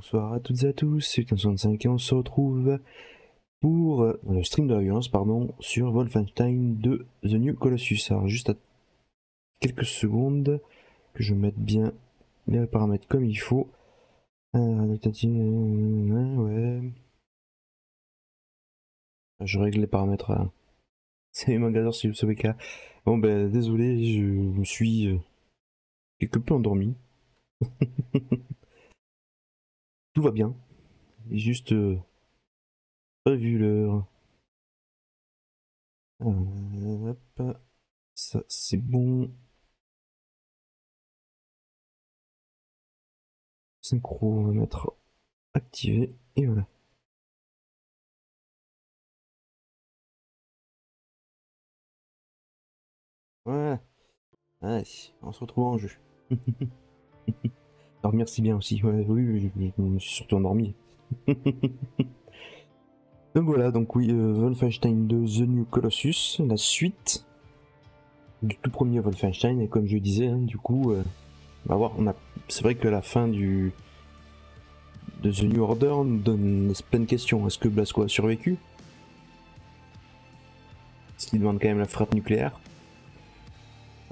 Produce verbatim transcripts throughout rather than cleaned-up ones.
Bonsoir à toutes et à tous, c'est huit cent soixante-cinq et on se retrouve pour euh, le stream de la violence pardon, sur Wolfenstein deux The New Colossus. Alors juste à quelques secondes, que je mette bien les paramètres comme il faut. Euh, ouais. Je règle les paramètres. Hein. C'est Mangador si vous savez qu'à. Bon ben désolé, je me suis euh, quelque peu endormi. Tout va bien, et juste euh, prévu l'heure. Euh, hop, ça c'est bon. Synchro, on va mettre activé, et voilà. Voilà, allez, on se retrouve en jeu. Alors merci bien aussi, ouais, oui, oui, je me suis surtout endormi. Donc voilà, donc oui, euh, Wolfenstein deux The New Colossus, la suite du tout premier Wolfenstein, et comme je disais, hein, du coup, euh, on va voir, on a... c'est vrai que la fin du de The New Order nous donne plein de questions. Est-ce que Blazko a survécu? Ce qui demande quand même la frappe nucléaire.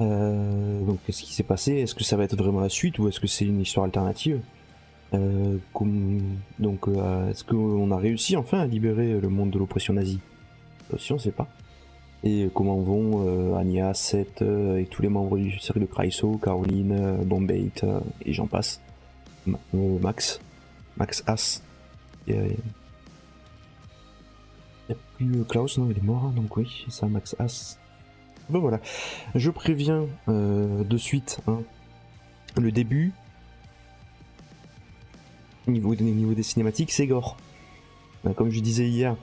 Euh, donc qu'est-ce qui s'est passé? Est-ce que ça va être vraiment la suite ou est-ce que c'est une histoire alternative? euh, comme, Donc euh, est-ce qu'on a réussi enfin à libérer le monde de l'oppression nazie? Si on ne sait pas. Et comment vont euh, Anya, Seth euh, et tous les membres du Cercle de Kreisau, Caroline, euh, Bombay euh, et j'en passe. Ma euh, Max, Max As. Il n'y a plus euh, Klaus, non il est mort, donc oui, c'est ça, Max As. Bon voilà, je préviens euh, de suite hein, le début au niveau, niveau des cinématiques, c'est gore. Comme je disais hier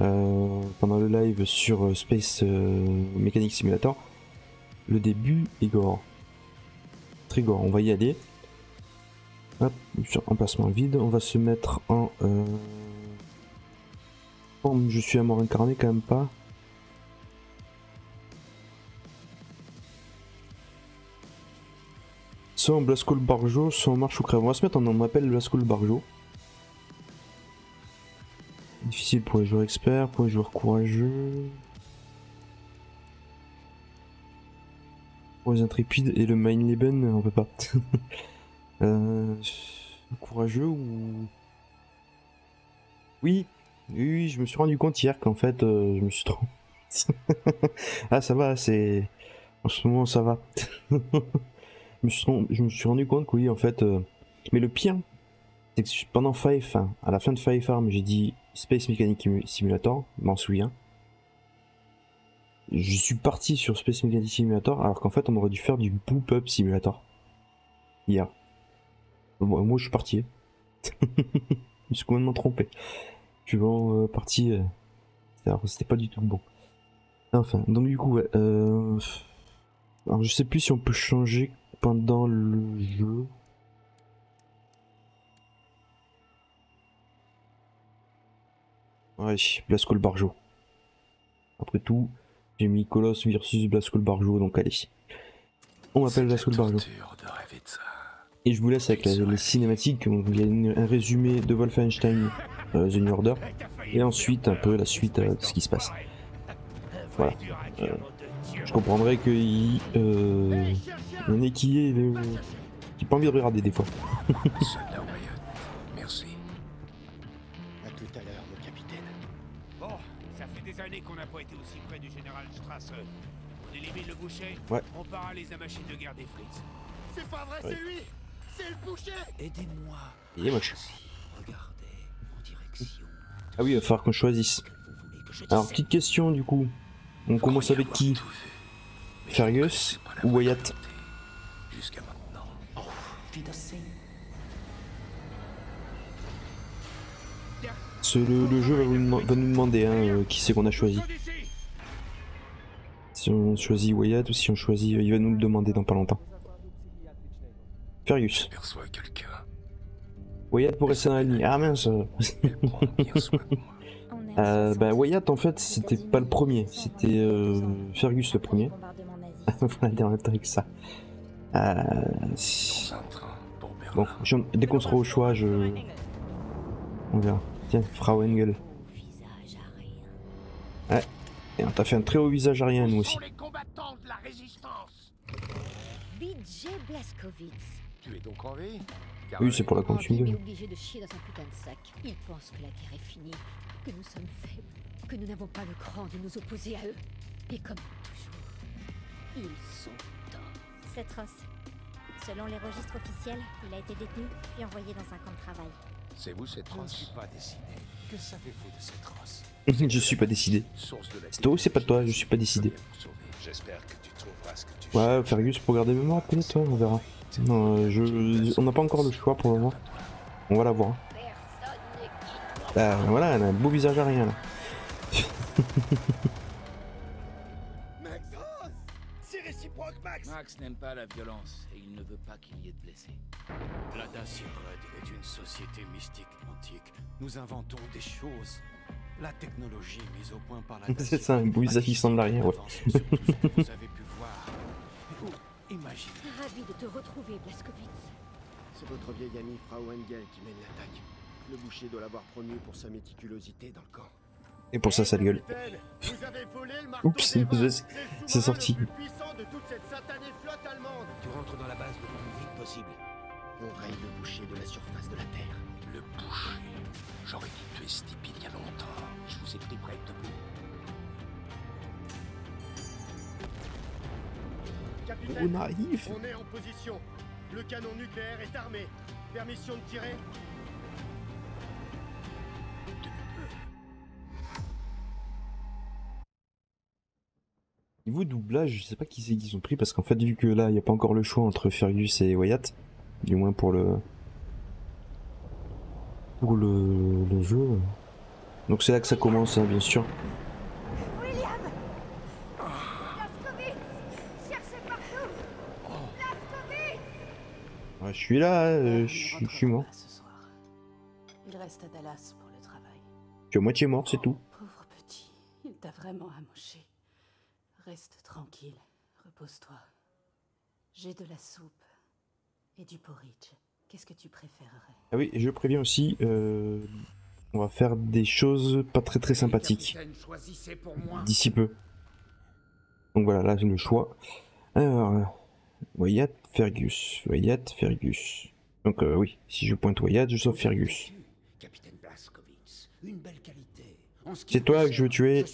euh, pendant le live sur Space euh, Mechanic Simulator, le début est gore, très gore. On va y aller. Hop, sur emplacement vide, on va se mettre en. Euh... Bon, je suis à mort incarné quand même pas. Soit on Blazko le Barjo, soit on marche ou crève. On va se mettre en on m'appelle Blazko le Barjo. Difficile pour les joueurs experts, pour les joueurs courageux. Pour les intrépides et le Mainleben, on peut pas. euh, courageux ou. Oui, oui, je me suis rendu compte hier qu'en fait euh, je me suis trompé. Ah, ça va, c'est. En ce moment, ça va. Je me suis rendu compte que oui, en fait. Euh... Mais le pire, c'est que pendant Five, hein, à la fin de Five Farm, j'ai dit Space Mechanic Simulator, je m'en souviens. Je suis parti sur Space Mechanic Simulator, alors qu'en fait, on aurait dû faire du Boop Up Simulator. Hier. Yeah. Bon, moi, je suis parti. Je me suis complètement trompé. Je suis vraiment euh, parti. Euh... C'était pas du tout bon. Enfin, donc du coup, ouais, euh... alors je sais plus si on peut changer. Pendant le jeu, ouais, Blazko le Barjo. Après tout, j'ai mis Colosse versus Blazko le Barjo, donc allez. On m'appelle Blazko le Barjo. Et je vous laisse avec la, les cinématiques. Il y a une, un résumé de Wolfenstein euh, The New Order, et ensuite un peu la suite euh, de ce qui se passe. Voilà. Euh, je comprendrais que il, euh, on est qui est le... qui pas envie de regarder des fois. Soldat Wyatt, merci. À tout à l'heure, mon capitaine. Bon, ça fait des années qu'on n'a pas été aussi près du général Strasser. On élimine le boucher, ouais. On paralyse la machine de guerre des Fritz. C'est pas vrai, ouais. C'est lui. C'est le boucher. Aidez-moi. Il est moche. Regardez en direction. Ah oui, il va falloir qu'on choisisse. Alors, petite question du coup. On commence avec qui? Fergus ou Wyatt? Jusqu'à maintenant. Oh, le, le jeu va nous, va nous demander hein, euh, qui c'est qu'on a choisi. Si on choisit Wyatt ou si on choisit... Euh, il va nous le demander dans pas longtemps. Fergus. Wyatt pour rester dans la ligne. Ah mince. euh, bah, Wyatt en fait c'était pas le premier. C'était euh, Fergus le premier. Voilà, on va avec ça. Euh... Bon, dès qu'on sera au choix, je, on vient. Tiens, Frau Engel. Ouais, et on t'a fait un très haut visage à rien, nous aussi. Les combattants de la résistance. B J Blazkowicz. Tu es donc en vie ? Oui, c'est pour la continuité. Il est obligé de chier dans son putain de sac. Il pense que la guerre est finie, que nous sommes faibles, que nous n'avons pas le cran de nous opposer à eux. Et comme toujours, ils sont tort. Cette race, selon les registres officiels, il a été détenu puis envoyé dans un camp de travail. C'est vous cette race ? Je ne suis pas décidé. Que savez-vous de cette race ? Je suis pas décidé. C'est toi ou c'est pas toi ? Je suis pas décidé. J'espère que tu trouveras ce que tu cherches. Ouais, Fergus, pour garder mémoire, appelez toi, on verra. Non, je, on n'a pas encore le choix pour le moment. On va la voir. Ah, voilà, elle a un beau visage à rien là. Max n'aime pas la violence et il ne veut pas qu'il y ait de blessés. La Dacia Red est une société mystique antique. Nous inventons des choses. La technologie mise au point par la Dacia. C'est ça, un beau visage qui semble l'arrière. Ouais. Vous avez pu voir. Imagine. Ravi de te retrouver, Blazkowicz. C'est votre vieille amie Frau Engel qui mène l'attaque. Le boucher doit l'avoir promu pour sa méticulosité dans le camp. Et pour sa sale gueule. Vous avez volé le marteau. Oups, c'est sorti. Le plus puissant de toute cette satanée flotte allemande. Tu rentres dans la base le plus vite possible. On raye le boucher de la surface de la terre. Le boucher. J'aurais dû tuer ce type il y a longtemps. Je vous ai pris près de vous. Capitaine, on arrive. On est en position. Le canon nucléaire est armé. Permission de tirer. Niveau doublage, je sais pas qui c'est qu'ils ont pris parce qu'en fait vu que là il n'y a pas encore le choix entre Fergus et Wyatt, du moins pour le pour le, le jeu. Donc c'est là que ça commence, hein, bien sûr. Ouais, je suis là, euh, je, je suis mort. Il reste à Dallas pour le travail. Je suis à moitié mort, c'est tout. Pauvre petit, il t'a vraiment amoché. Reste tranquille, repose-toi. J'ai de la soupe et du porridge. Qu'est-ce que tu préférerais? Ah oui, je préviens aussi, euh, on va faire des choses pas très très sympathiques d'ici peu. Donc voilà, là j'ai le choix. Alors. Wyatt, Fergus, Wyatt, Fergus. Donc euh, oui, si je pointe Wyatt, je sauve Fergus. C'est toi que je veux tuer.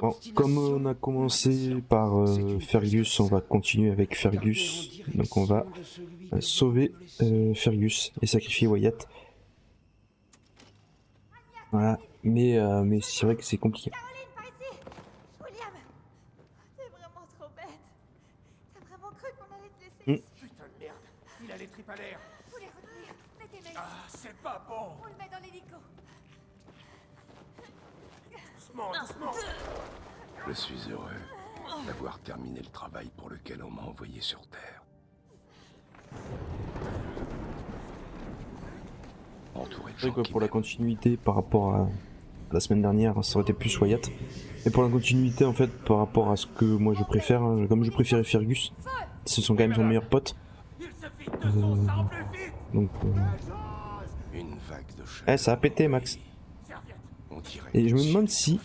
Bon, comme on a commencé par euh, Fergus, on va continuer avec Fergus. Donc on va euh, sauver euh, Fergus et sacrifier Wyatt. Voilà, mais, euh, mais c'est vrai que c'est compliqué. Je suis heureux d'avoir terminé le travail pour lequel on m'a envoyé sur Terre. Entouré de gens qui pour la continuité par rapport à la semaine dernière, ça aurait été plus Wyatt. Et pour la continuité en fait par rapport à ce que moi je préfère, comme je préférais Fergus, ce sont quand même son meilleur pote. Euh... Donc, euh... Eh, ça a pété Max. Et je me demande si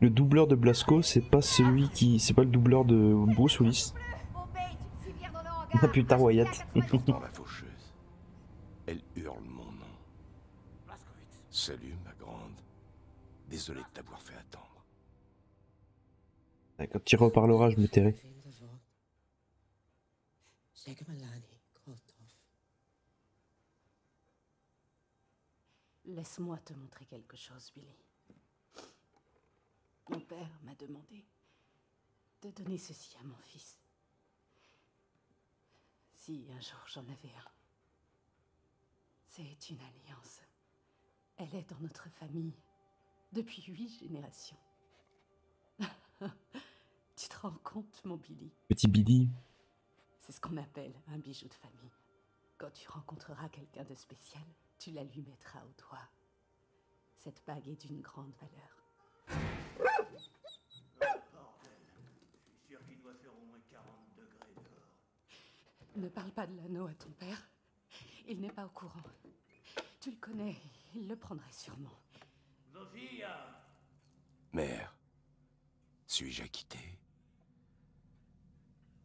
le doubleur de Blazko c'est pas celui qui. C'est pas le doubleur de Bruce Willis. Ah putain, Wyatt. Elle hurle mon nom. Salut ma grande. Désolé de t'avoir fait attendre. Quand tu reparleras, je me tairai. Laisse-moi te montrer quelque chose, Billy. Mon père m'a demandé de donner ceci à mon fils. Si un jour j'en avais un, c'est une alliance. Elle est dans notre famille depuis huit générations. Tu te rends compte, mon Billy? Petit Billy. C'est ce qu'on appelle un bijou de famille. Quand tu rencontreras quelqu'un de spécial, tu la lui mettras au doigt. Cette bague est d'une grande valeur. Oh, bordel. Je suis sûr qu'il doit faire au moins quarante degrés dehors. Ne parle pas de l'anneau à ton père. Il n'est pas au courant. Tu le connais, il le prendrait sûrement. Sophia ! Mère, suis-je acquitté ?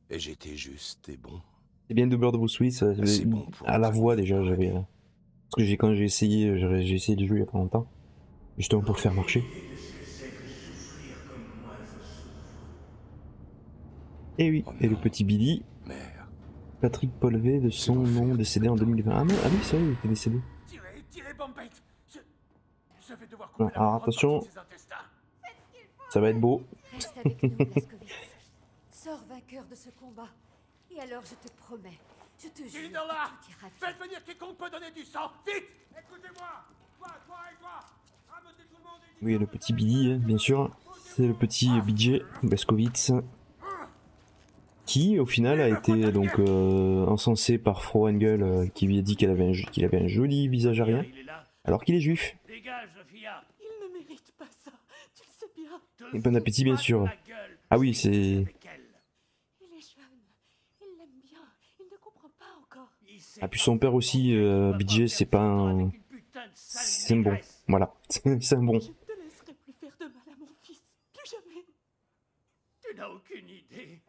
Et j'étais juste et bon. C'est bien doubleur de vos Suisse, bon à la voix déjà, j'avais... Parce que quand j'ai essayé, j'ai essayé de jouer il y a pas longtemps, justement pour le faire marcher. Et oui, oh et le petit Billy, mère. Patrick Polvé de son nom, décédé en deux mille vingt. Ah, non, ah oui, c'est vrai, il était décédé. Tirez, tirez, Bombette. Je... Je vais devoir couper la Alors attention, ça va être beau. Reste avec nous, Blazkowicz. Sors vainqueur de ce combat. Et alors je te promets, je te jure... Il est là ! Faites venir quiconque peut donner du sang, vite ! Écoutez-moi ! Toi, toi et toi ! Ramenez tout le monde et... Oui, le petit Billy, bien sûr. C'est le petit B J Blazkowicz. Qui, au final, a été donc euh, encensé par Frau Engel, euh, qui lui a dit qu'il avait, qu'il avait un joli visage arien, alors qu'il est juif. Il ne mérite pas ça, tu le sais bien. Et bon appétit, bien sûr. Ah oui, c'est... Ah puis son père aussi, euh, B J, c'est pas un... C'est un bon, voilà, c'est un bon. Je ne te laisserai plus faire de mal à mon fils, plus jamais. Tu n'as aucune idée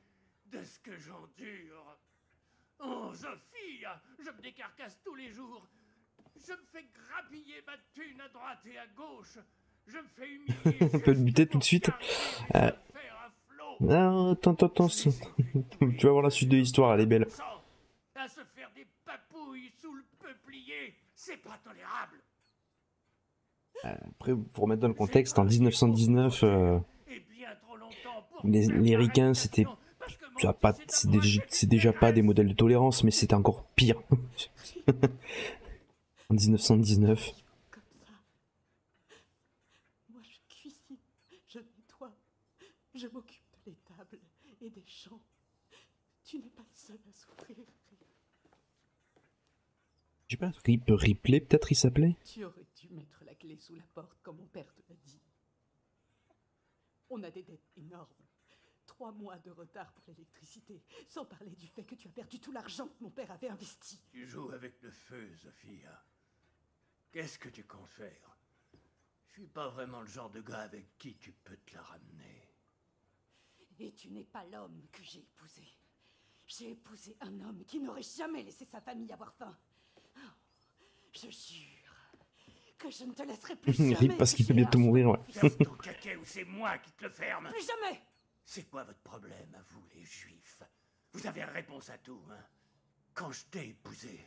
de ce que j'endure. Oh, Sophie, je me décarcasse tous les jours. Je me fais grappiller ma thune à droite et à gauche. Je me fais humilier. On peut le buter tout de suite. Euh... Non, attends, attends, attends. Tu vas voir la suite de l'histoire, elle est belle. À se faire des papouilles sous le peuplier, c'est pas tolérable. Euh, après, pour remettre dans le contexte, en mille neuf cent dix-neuf, euh, les, les ricains, c'était... C'est déjà, déjà pas des modèles de tolérance, mais c'était encore pire. En mille neuf cent dix-neuf. Moi je cuisine, je nettoie, je m'occupe de l'étable et des champs. Tu n'es pas le seul à souffrir. Je sais pas, Rip, Ripley peut-être il s'appelait. Tu aurais dû mettre la clé sous la porte comme mon père te l'a dit. On a des dettes énormes. Trois mois de retard pour l'électricité, sans parler du fait que tu as perdu tout l'argent que mon père avait investi. Tu joues avec le feu, Sophia. Qu'est-ce que tu comptes faire? Je suis pas vraiment le genre de gars avec qui tu peux te la ramener. Et tu n'es pas l'homme que j'ai épousé. J'ai épousé un homme qui n'aurait jamais laissé sa famille avoir faim. Oh, je jure que je ne te laisserai plus jamais. Parce qu'il peut bientôt mourir, ouais. Ferme ton caquet ou c'est moi qui te le ferme. Plus jamais. C'est quoi votre problème à vous, les Juifs? Vous avez réponse à tout, hein? Quand je t'ai épousé,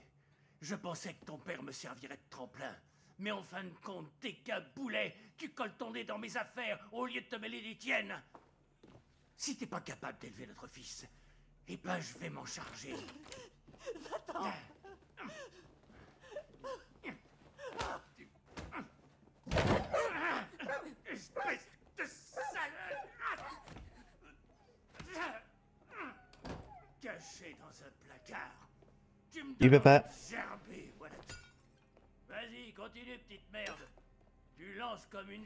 je pensais que ton père me servirait de tremplin. Mais en fin de compte, t'es qu'un boulet. Tu colles ton nez dans mes affaires au lieu de te mêler des tiennes. Si t'es pas capable d'élever notre fils, eh ben je vais m'en charger. Va-t'en. Espèce de sale... Caché dans un placard. Tu me donnes gerbé, voilà. Vas-y, continue, petite merde. Tu lances comme une...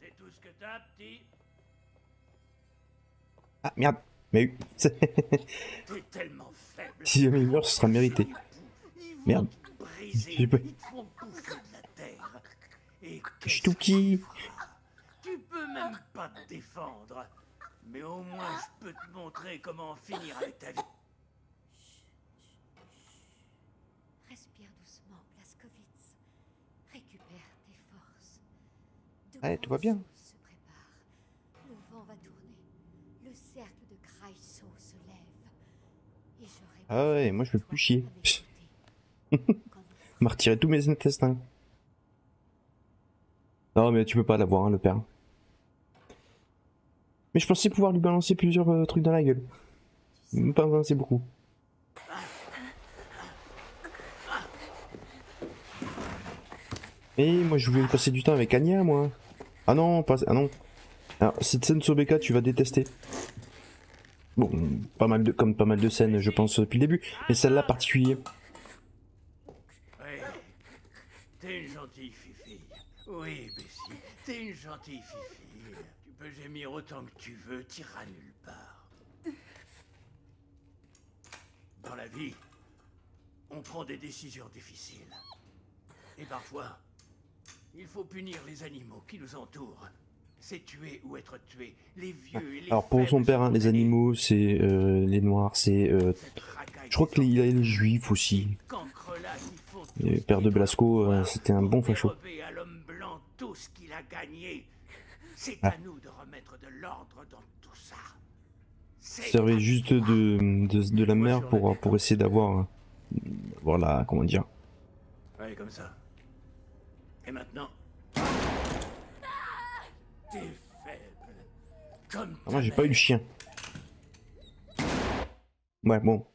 C'est tout ce que t'as, petit. Ah, merde. Mais oui. T'es tellement faible. Si jamais il meurt, ce sera mérité. Merde. J'ai pas... Ils te font bouffer de la terre. Et Ch'touki. Tu peux même pas te défendre. Mais au moins, je peux te montrer comment finir avec ta vie. Respire doucement, Blazkowicz. Récupère tes forces. Eh, tout va bien. Se prépare. Le vent va tourner. Le cercle de Kreisau se lève. Et je ah ouais, moi je peux plus chier. M'a retiré tous mes intestins. Non mais tu peux pas l'avoir, hein, le père. Mais je pensais pouvoir lui balancer plusieurs euh, trucs dans la gueule. Même pas balancer beaucoup. Et moi je voulais passer du temps avec Anya, moi. Ah non, pas... Ah non. Alors cette scène sur Becca, tu vas détester. Bon, pas mal de... comme pas mal de scènes, je pense, depuis le début. Mais celle-là particulière. Ouais. T'es une gentille fifi. Oui, Bessie, t'es une gentille fifi. Tu peux gémir autant que tu veux, t'iras nulle part. Bon, dans la vie, on prend des décisions difficiles. Et parfois, il faut punir les animaux qui nous entourent. C'est tuer ou être tué, les vieux et les... Alors pour son père, hein, les animaux, c'est euh, les noirs, c'est... Euh, je crois qu'il y a les juifs aussi. Le père de Blasco, euh, c'était un bon facho. Ah. Il servait juste de, de, de la mer pour, pour essayer d'avoir... Voilà, comment dire. Ouais, comme ça. Et maintenant, t'es faible. Comme ah, moi j'ai pas eu le chien. Ouais bon.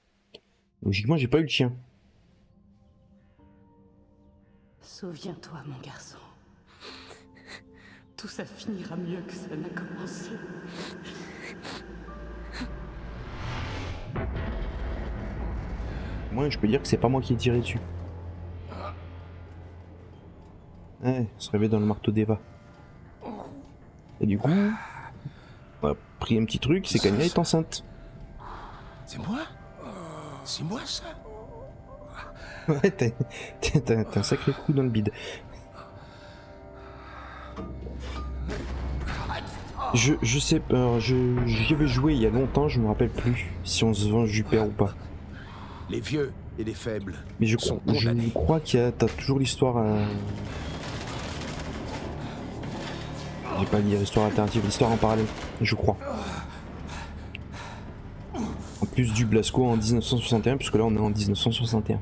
Logiquement j'ai pas eu le chien. Souviens-toi mon garçon. Tout ça finira mieux que ça n'a commencé. Moi je peux dire que c'est pas moi qui ai tiré dessus. Ouais, se réveiller dans le marteau d'Eva. Et du coup, on a pris un petit truc, c'est qu'Ania est enceinte. C'est moi? C'est moi ça? Ouais, t'as un sacré coup dans le bide. Je, je sais pas, je, j'y avais joué il y a longtemps, je me rappelle plus si on se venge du père ou pas. Les vieux et les faibles. Mais je, sont je crois qu'il y a t'as toujours l'histoire à... J'ai pas dit l'histoire alternative, l'histoire en parallèle, je crois. En plus du Blasco en mille neuf cent soixante et un, puisque là on est en mille neuf cent soixante et un.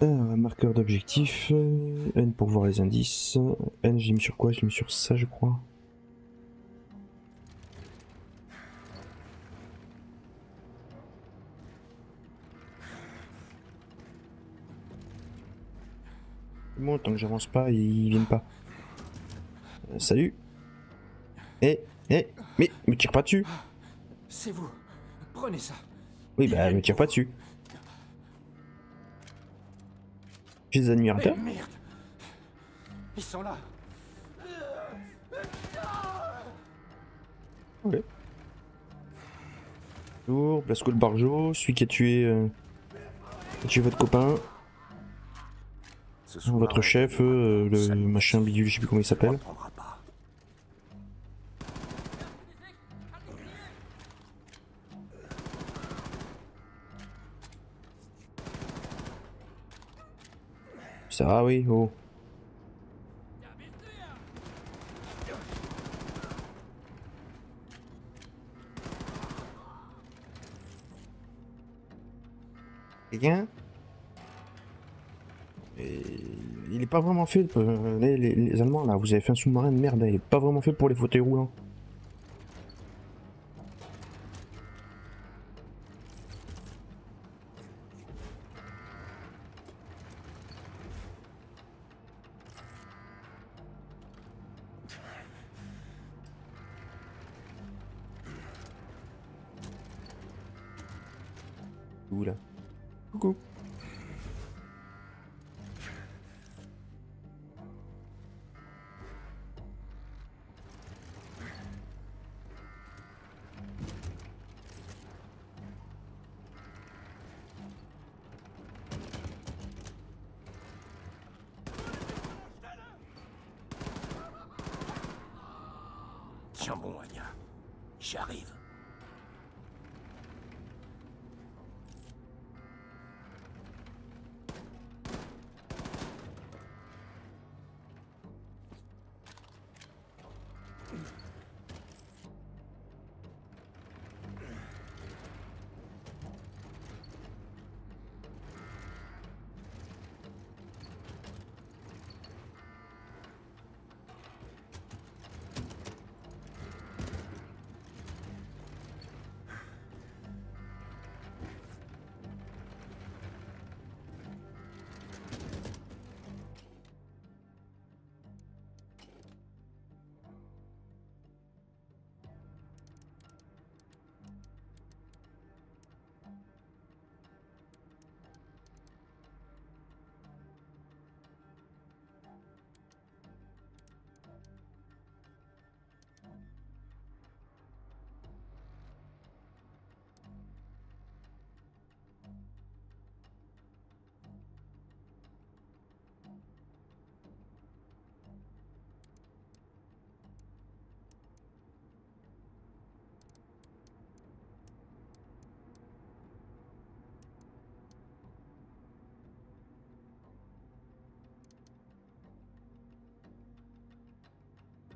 Un marqueur d'objectif, N pour voir les indices, N j'ai mis sur quoi? J'ai mis sur ça je crois. Bon, tant que j'avance pas, ils viennent pas. Euh, salut. Eh, eh, mais me tire pas dessus. C'est vous. Prenez ça. Oui, bah, me tire pas dessus. J'ai des admirateurs. Mais merde. Ils sont là. Ok. Bonjour, Blasco le Barjo, celui qui a tué, euh, qui a tué votre copain. Votre chef, euh, le machin bidule, je sais plus comment il s'appelle. Ça, oui, oh. Quelqu'un ? Et il est pas vraiment fait, euh, les, les, les Allemands là, vous avez fait un sous-marin de merde, il est pas vraiment fait pour les fauteuils roulants. Oula. Coucou.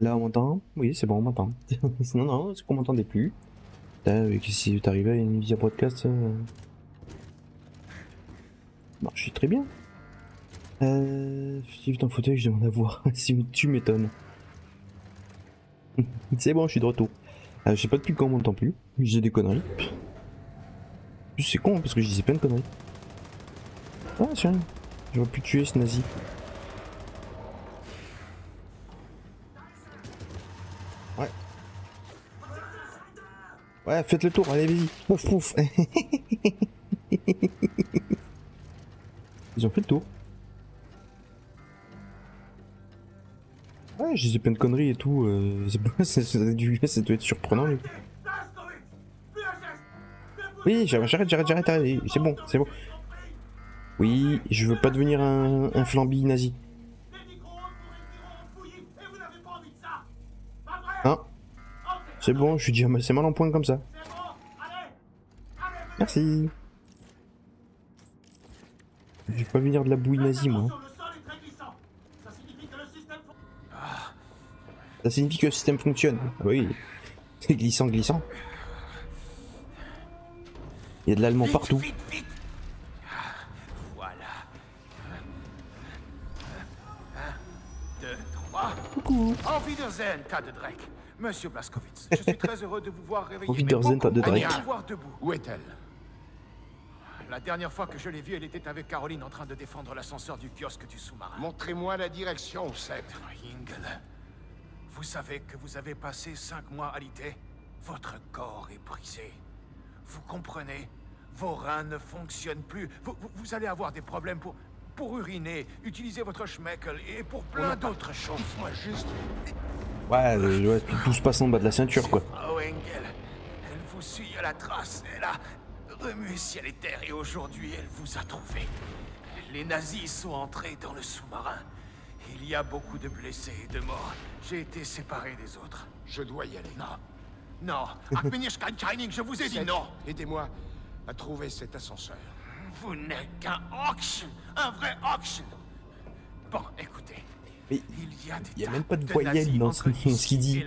Là, on m'entend? Oui, c'est bon, on m'entend. Sinon, non, c'est qu'on m'entendait plus. Avec si t'arrivais à une via podcast. Euh... Non, je suis très bien. Euh. Si t'en fauteuil, je demande à voir. Si tu m'étonnes. C'est bon, je suis de retour. Euh, je sais pas depuis quand on m'entend plus. J'ai des conneries. C'est con parce que je disais plein de conneries. Ah, tiens. J'aurais pu tuer ce nazi. Ouais. Ouais, faites le tour, allez, vas-y. Pouf, pouf. Ils ont fait le tour. Ouais, je disais plein de conneries et tout. Euh, ça doit être surprenant. Mais... Oui, j'arrête, j'arrête, j'arrête, j'arrête. C'est bon, c'est bon. Oui, je veux pas devenir un, un flambi nazi. Hein? C'est bon, je suis déjà mal, c'est mal en point comme ça. Merci. Je vais pas venir de la bouille nazie, moi. Ça signifie que le système fonctionne. Ah bah oui, c'est glissant, glissant. Il y a de l'allemand partout. Auf Wiedersehen, tas de Drake. Monsieur Blazkowicz, je suis très heureux de vous voir réveiller. Auf Wiedersehen, tas de Drake. Où est-elle? La dernière fois que je l'ai vue, elle était avec Caroline en train de défendre l'ascenseur du kiosque du sous-marin. Montrez-moi la direction, Seth. Engel, vous savez que vous avez passé cinq mois à l'I T. Votre corps est brisé. Vous comprenez? Vos reins ne fonctionnent plus. Vous, vous, vous allez avoir des problèmes pour... pour uriner, utiliser votre schmeckel et pour plein d'autres choses. Moi juste. Ouais, ouais, tout se passe en bas de la ceinture quoi. Frau Engel, elle vous suit à la trace, elle a remué ciel et terre et aujourd'hui elle vous a trouvé. Les nazis sont entrés dans le sous-marin. Il y a beaucoup de blessés et de morts. J'ai été séparé des autres. Je dois y aller. Non, non, je vous ai dit non. Aidez-moi à trouver cet ascenseur. Vous n'êtes qu'un auction, un vrai auction. Bon, écoutez. Mais il y a, des y a même pas de voyelle dans ce qu'il dit.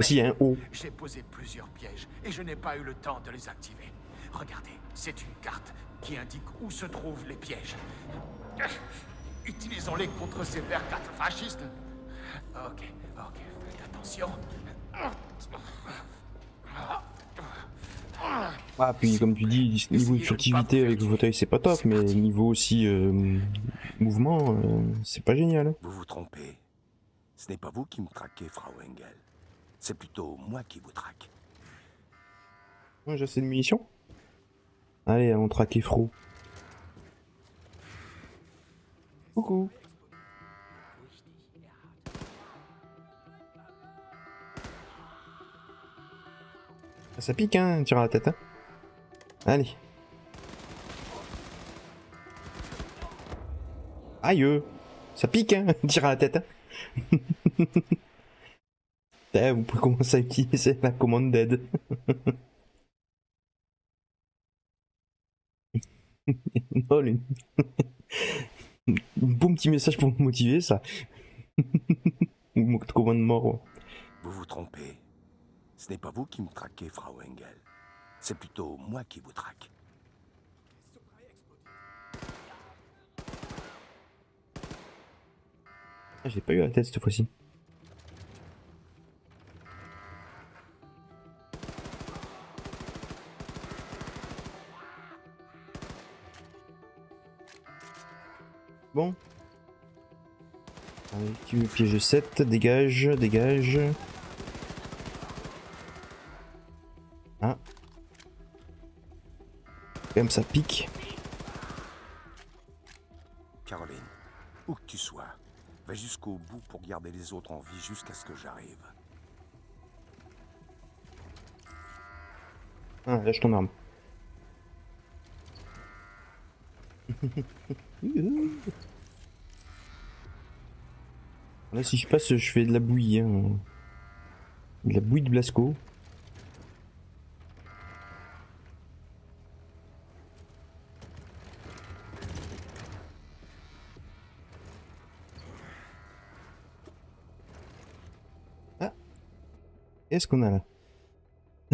S'il y a un O. J'ai posé plusieurs pièges et je n'ai pas eu le temps de les activer. Regardez, c'est une carte qui indique où se trouvent les pièges. Utilisons-les contre ces verts quatre fascistes. Ok, ok, faites attention. Ah, puis comme tu dis, niveau furtivité avec le fauteuil c'est pas top, mais niveau aussi euh, mouvement, euh, c'est pas génial. Vous vous trompez. Ce n'est pas vous qui me traquez, Frau Engel. C'est plutôt moi qui vous traque. Ouais, j'ai assez de munitions. Allez, allons traquer Frau. Coucou. Ça pique, hein, tirant la tête, hein. Allez. Aïe. Ça pique, hein, tirant la tête, hein. Là, vous pouvez commencer à utiliser la commande d'aide. Non, lui. Bon petit message pour me motiver, ça. Ou mot de commande mort. Ouais. Vous vous trompez. Ce n'est pas vous qui me traquez, Frau Engel. C'est plutôt moi qui vous traque. Ah, j'ai pas eu la tête cette fois-ci. Bon. Allez, tu me pièges sept, dégage, dégage. Ah. Comme ça pique. Caroline, où que tu sois, va jusqu'au bout pour garder les autres en vie jusqu'à ce que j'arrive. Ah, lâche ton arme. Là, si je passe, je fais de la bouillie. Hein. De la bouillie de Blazko. Qu'est-ce qu'on a là?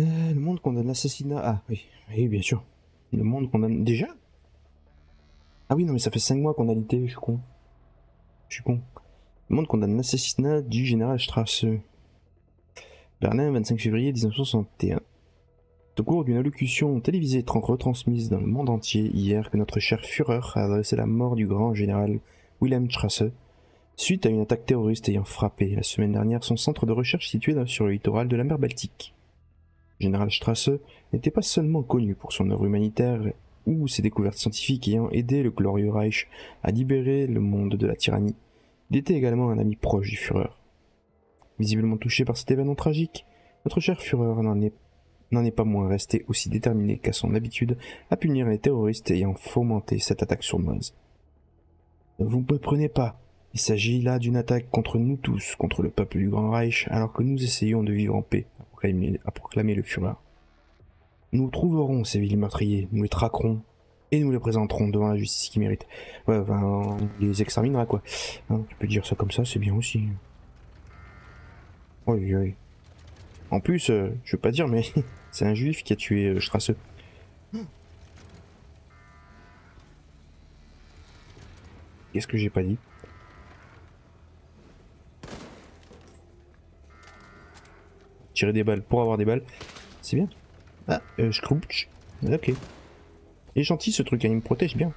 euh, Le monde condamne l'assassinat. Ah oui, oui, bien sûr. Le monde condamne. Déjà? Ah oui, non, mais ça fait cinq mois qu'on a lité, je suis con. Je suis con. Le monde condamne l'assassinat du général Strasser. Berlin, vingt-cinq février mille neuf cent soixante et un. Au cours d'une allocution télévisée retransmise dans le monde entier hier que notre cher Führer a adressé la mort du grand général Wilhelm Strasser suite à une attaque terroriste ayant frappé la semaine dernière son centre de recherche situé sur le littoral de la mer Baltique. Le général Strasser n'était pas seulement connu pour son œuvre humanitaire ou ses découvertes scientifiques ayant aidé le glorieux Reich à libérer le monde de la tyrannie, il était également un ami proche du Führer. Visiblement touché par cet événement tragique, notre cher Führer n'en est n'en est pas moins resté aussi déterminé qu'à son habitude à punir les terroristes ayant fomenté cette attaque sournoise. Ne vous comprenez pas, il s'agit là d'une attaque contre nous tous, contre le peuple du Grand Reich, alors que nous essayons de vivre en paix, a proclamé, a proclamé le Führer. Nous trouverons ces vils meurtriers, nous les traquerons, et nous les présenterons devant la justice qui mérite. Ouais, ben, on les exterminera, quoi. Hein, tu peux dire ça comme ça, c'est bien aussi. Oui, oui. En plus, euh, je veux pas dire, mais c'est un juif qui a tué euh, Strasser. Qu'est-ce que j'ai pas dit? Tirer des balles pour avoir des balles. C'est bien. Ah, euh, je crouche. Ok. Il est gentil ce truc, hein, il me protège bien.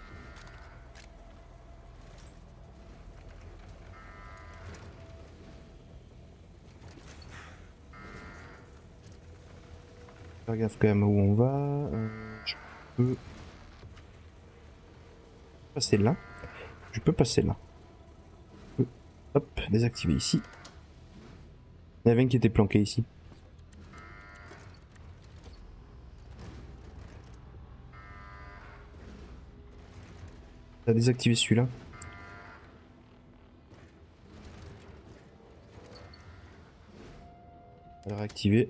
Faire gaffe quand même où on va. Euh, je peux passer là. Je peux passer là. Peux... Hop, désactiver ici. Il y avait un qui était planqué ici. On a désactivé celui-là. On va le réactiver.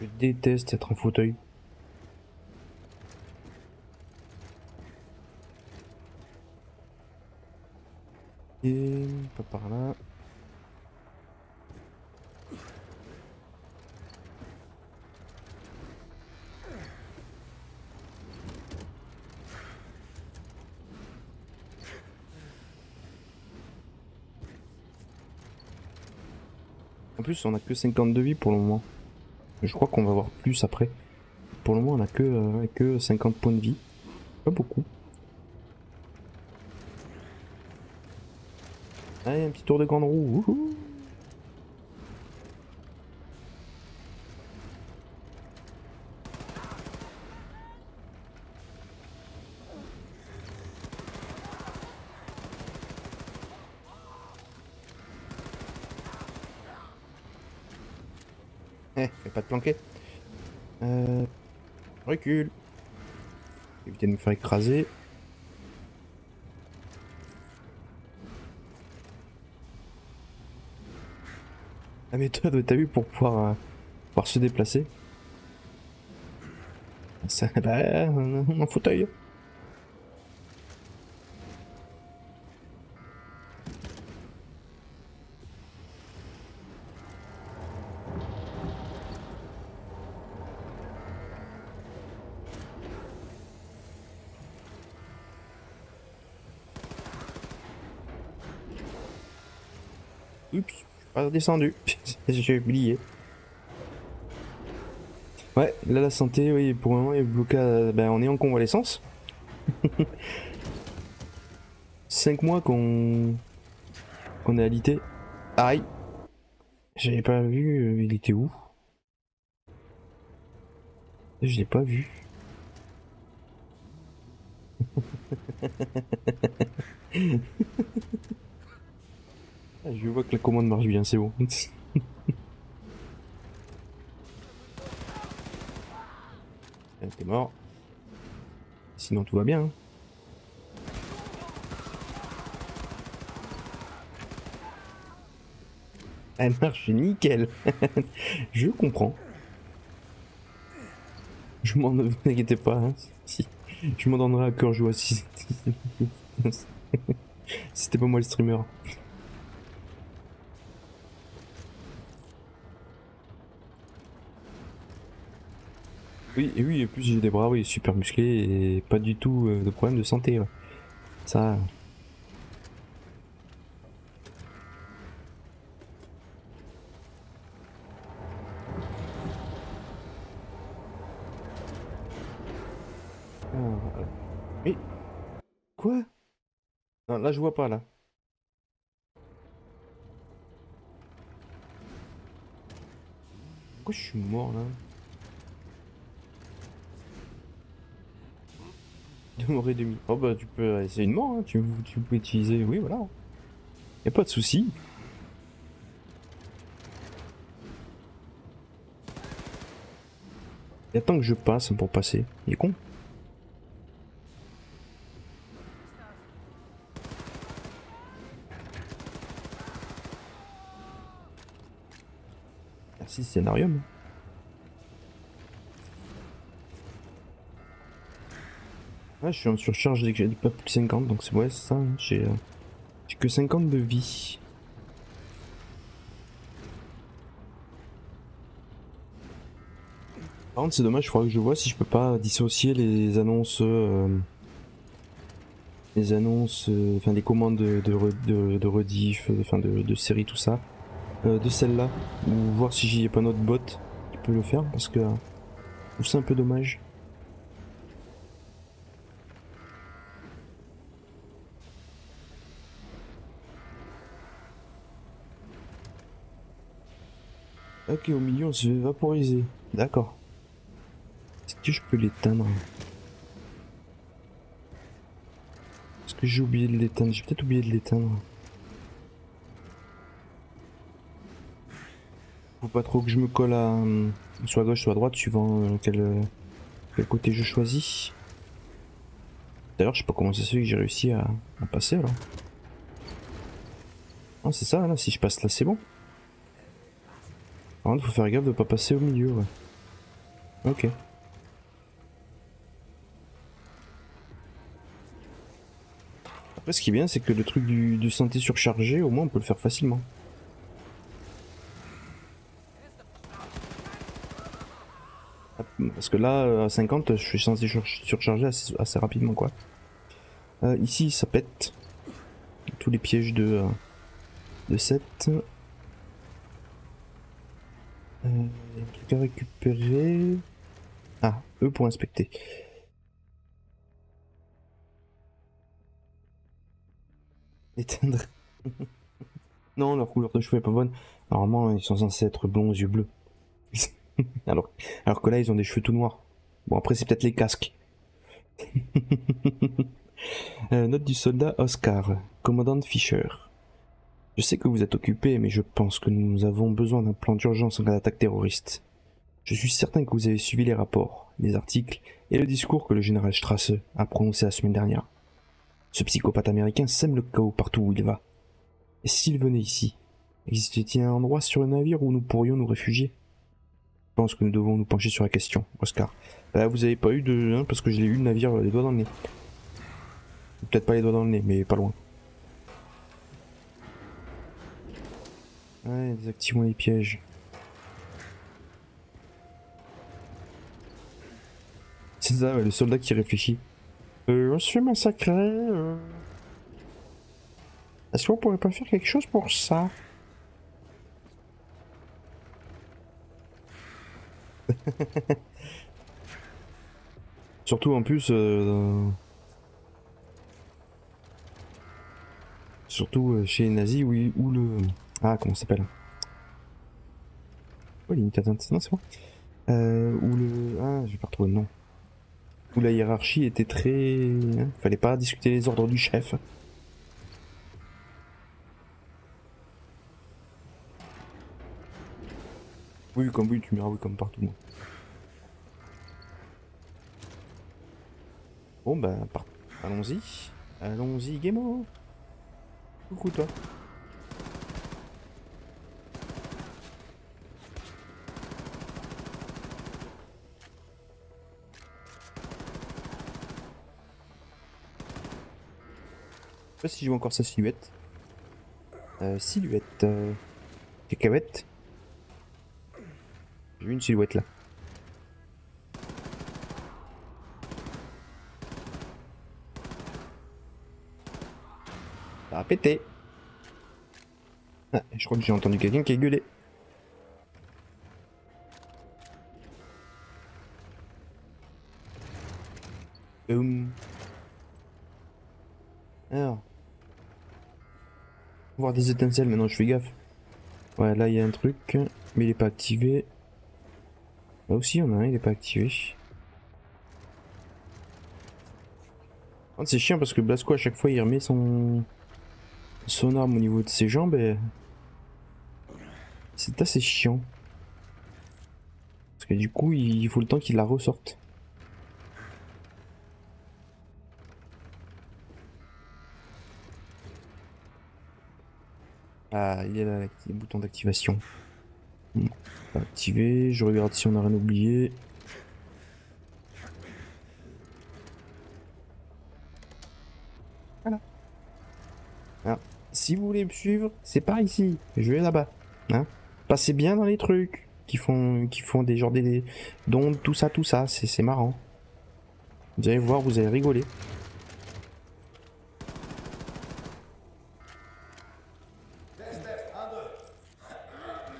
Je déteste être en fauteuil. Et pas par là. En plus, on a que cinquante-deux vies pour le moment. Je crois qu'on va avoir plus après. Pour le moment, on a que, euh, que cinquante points de vie. Pas beaucoup. Allez, un petit tour de grande roue. Wouhou. Planqué. Euh, recule. Éviter de me faire écraser. La méthode, t'as vu, pour pouvoir, euh, pouvoir se déplacer. Ça, bah, on en fauteuil. Descendu, j'ai oublié. Ouais, là la santé, oui, pour le moment, il est bloqué. À... Ben, on est en convalescence. cinq mois qu'on qu'on est alité. Aïe, j'avais pas vu. Euh, il était où? Je l'ai pas vu. Je vois que la commande marche bien, c'est bon. T'es mort. Sinon tout va bien. Hein. Elle marche nickel. Je comprends. Je m'en... Ne vous inquiétez pas. Hein. Si... Je m'en donnerai à cœur joie si... C'était pas moi le streamer. Oui, et oui, et plus j'ai des bras, oui, super musclés et pas du tout euh, de problème de santé. Ouais. Ça. Mais. Quoi? Non, là je vois pas là. Pourquoi je suis mort là? Mort et demi. Oh bah tu peux essayer une mort, hein. tu, tu peux utiliser, oui voilà. Y'a pas de souci. Il attend que je passe pour passer, il est con. Merci scénarium. Ah, je suis en surcharge, j'ai pas plus de cinquante, donc c'est ouais, ça, j'ai euh, que cinquante de vie. Par contre c'est dommage, il faudra que je vois si je peux pas dissocier les annonces, euh, les annonces, enfin euh, les commandes de, de, de, de rediff, enfin de, de, de série, tout ça, euh, de celle-là, ou voir si j'y ai pas un autre bot qui peut le faire, parce que euh, c'est un peu dommage. Ok, au milieu on se fait vaporiser. D'accord. Est-ce que je peux l'éteindre? Est-ce que j'ai oublié de l'éteindre? J'ai peut-être oublié de l'éteindre. Faut pas trop que je me colle à... soit à gauche, soit à droite, suivant quel, quel côté je choisis. D'ailleurs, je sais pas comment ça se fait que j'ai réussi à... à passer alors. Oh, c'est ça, là, si je passe là, c'est bon. Par contre, faut faire gaffe de pas passer au milieu, ouais. Ok. Après, ce qui est bien, c'est que le truc du, du santé surchargé, au moins, on peut le faire facilement. Parce que là, à cinquante, je suis censé surcharger assez, assez rapidement, quoi. Euh, ici, ça pète. Tous les pièges de, de Seth. Euh, il y a un truc à récupérer. Ah, eux pour inspecter. Éteindre. Non, leur couleur de cheveux est pas bonne. Normalement, ils sont censés être blonds aux yeux bleus. alors, alors que là, ils ont des cheveux tout noirs. Bon, après, c'est peut-être les casques. euh, note du soldat Oscar, commandant Fischer. Je sais que vous êtes occupé, mais je pense que nous avons besoin d'un plan d'urgence en cas d'attaque terroriste. Je suis certain que vous avez suivi les rapports, les articles et le discours que le général Strasser a prononcé la semaine dernière. Ce psychopathe américain sème le chaos partout où il va. Et s'il venait ici, existait-il un endroit sur le navire où nous pourrions nous réfugier? Je pense que nous devons nous pencher sur la question, Oscar. Bah, vous n'avez pas eu de... Hein, parce que je l'ai eu le navire les doigts dans le nez. Peut-être pas les doigts dans le nez, mais pas loin. Ouais, désactivons les pièges. C'est ça, ouais, le soldat qui réfléchit. Euh, on se fait massacrer. Euh... Est-ce qu'on pourrait pas faire quelque chose pour ça? Surtout en plus. Euh... Surtout euh, chez les nazis où, il... où le. Ah, comment ça s'appelle? Oh, limite atteinte, non, c'est bon. Euh, où le. Ah, je vais pas retrouver le nom. Où la hiérarchie était très. Fallait pas discuter les ordres du chef. Oui, comme oui, tu m'iras, oui, comme partout, moi. Bon, bah, par... allons-y. Allons-y, gaiement. Coucou, toi. sais pas si je vois encore sa silhouette. Euh, silhouette. Euh, cacahuète. J'ai vu une silhouette là. Ça a pété. Ah, je crois que j'ai entendu quelqu'un qui a gueulé. Boum. Alors. Voir des étincelles maintenant, je fais gaffe. Ouais, là il y a un truc, mais il n'est pas activé. Là aussi, on a un, il n'est pas activé. Oh, c'est chiant parce que Blazko à chaque fois il remet son. son arme au niveau de ses jambes et. C'est assez chiant. Parce que du coup, il faut le temps qu'il la ressorte. Ah, il y a là, les boutons d'activation. Activé, je regarde si on n'a rien oublié. Voilà. Alors, si vous voulez me suivre, c'est par ici. Je vais là-bas. Hein, passez bien dans les trucs qui font, qui font des genres des d'ondes, tout ça, tout ça. C'est marrant. Vous allez voir, vous allez rigoler.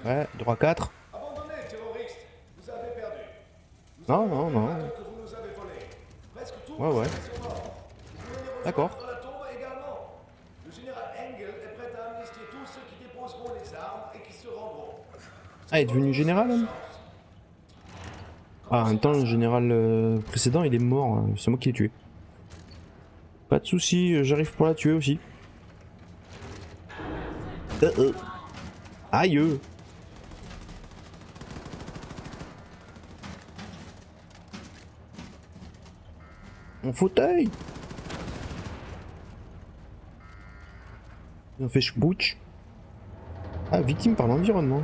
Ouais, droit quatre. Abandonnez, terroriste. Vous avez perdu. Vous non, avez non, non. Vous nous avez volé. Presque tout ouais, ouais. D'accord. Dans la tombe également. Le général Engel est prêt à amnistier tous ceux qui déposeront les armes et qui se rendront. Ah, il est devenu général hein. Ah, en même temps, le général euh, précédent, il est mort. C'est moi qui l'ai tué. Pas de soucis, j'arrive pour la tuer aussi. Euh, euh. Aïe. Mon fauteuil. On fait schbouch. Ah, victime par l'environnement.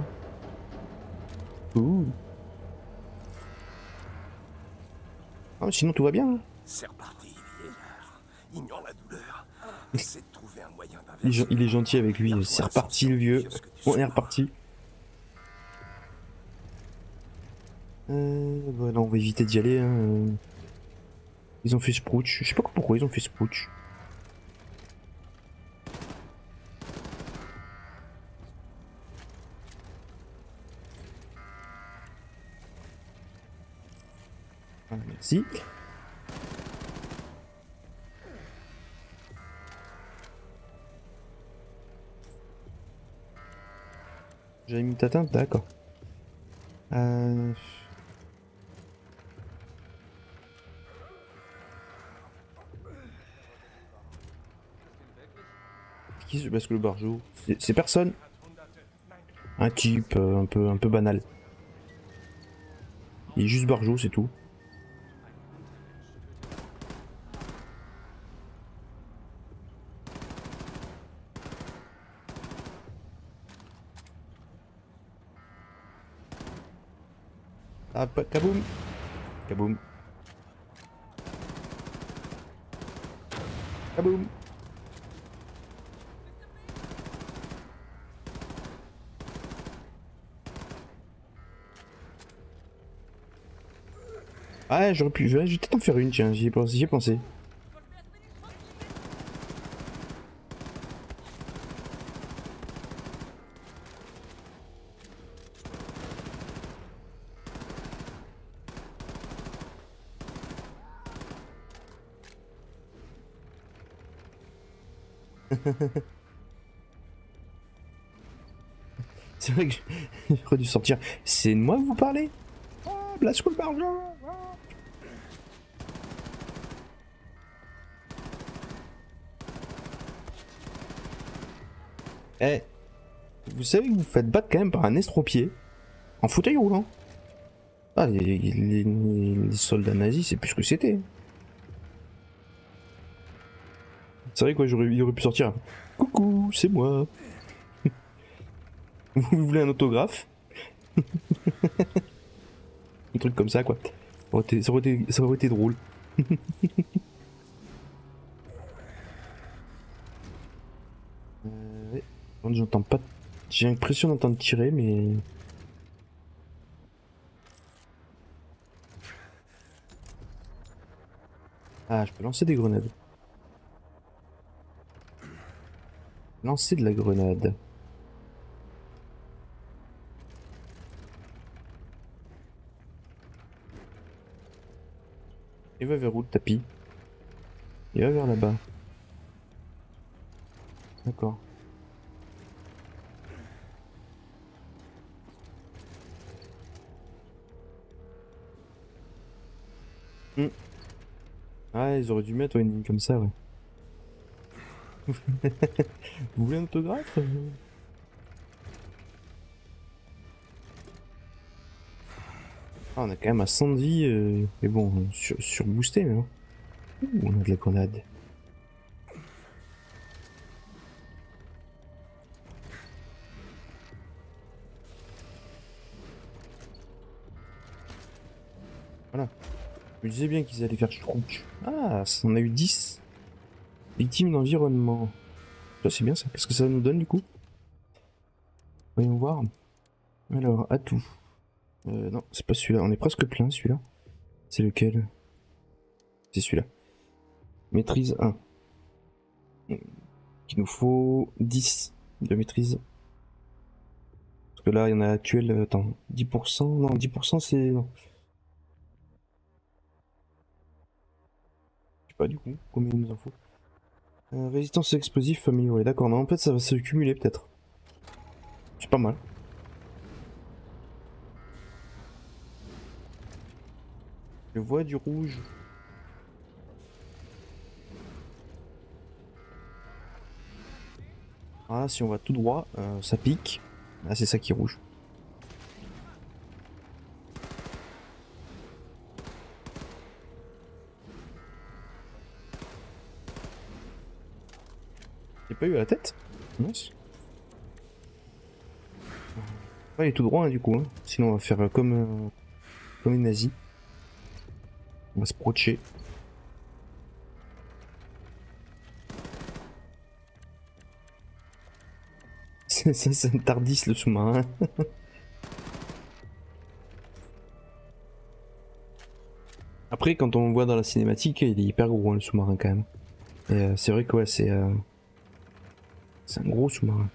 Ouh. Ah, mais sinon tout va bien. Hein. C'est reparti, vieillard. Ignore la douleur. Essaie de trouver un moyen d'inverser. Il est gentil avec lui. C'est reparti le vieux. On est reparti. Euh, bah non, on va éviter d'y aller. Hein. Ils ont fait sprouch. Je sais pas pourquoi ils ont fait sprouch. Ah, merci. J'avais mis ta teinte, d'accord. Euh... Qui se basque le barjou? C'est personne. Un type euh, un peu un peu banal. Il est juste barjou, c'est tout. Ah, kaboum! Kaboum! Kaboum! Ah, j'aurais pu. Je vais peut-être en faire une, tiens, j'y ai pensé. J'y ai pensé. C'est vrai que j'aurais dû sortir. C'est de moi que vous parlez? Ah, Blazko le barjou. Eh, vous savez que vous vous faites battre quand même par un estropié en fauteuil roulant. Ah, les, les, les soldats nazis, c'est plus ce que c'était. C'est vrai quoi, il aurait pu sortir. Coucou, c'est moi. Vous voulez un autographe? Un truc comme ça quoi. Ça aurait été, ça aurait été, ça aurait été drôle. j'entends pas... J'ai l'impression d'entendre tirer, mais... Ah, je peux lancer des grenades. Lancer de la grenade. Il va vers où le tapis? Il va vers là-bas. D'accord. Hmm. Ah, ils auraient dû mettre une ligne comme ça, ouais. Vous voulez un autographe? Ah, on a quand même à cent de vie, euh, mais bon, sur, surboosté même. Ouh, on a de la grenade. Voilà. Je me disais bien qu'ils allaient faire schtroumpf. Ah, on a eu dix. Victime d'environnement. Ça c'est bien ça, qu'est-ce que ça nous donne du coup? Voyons voir. Alors, atout. Euh, non, c'est pas celui-là, on est presque plein celui-là. C'est lequel? C'est celui-là. Maîtrise un. Il nous faut dix de maîtrise. Parce que là, il y en a actuel, attends, dix pour cent, non, dix pour cent c'est... Je sais pas du coup, combien il nous en faut. Euh, résistance explosive, famille, ouais d'accord, non en fait ça va se cumuler peut-être. C'est pas mal. Je vois du rouge. Alors là, si on va tout droit, euh, ça pique. Là, c'est ça qui est rouge. J'ai pas eu à la tête? Mince. Ouais, il est tout droit, hein, du coup. Hein. Sinon, on va faire comme, euh, comme les nazis. On va se procher. Ça, c'est un tardis le sous-marin. Après, quand on voit dans la cinématique, il est hyper gros hein, le sous-marin quand même. Euh, c'est vrai que ouais, c'est euh... c'est un gros sous-marin.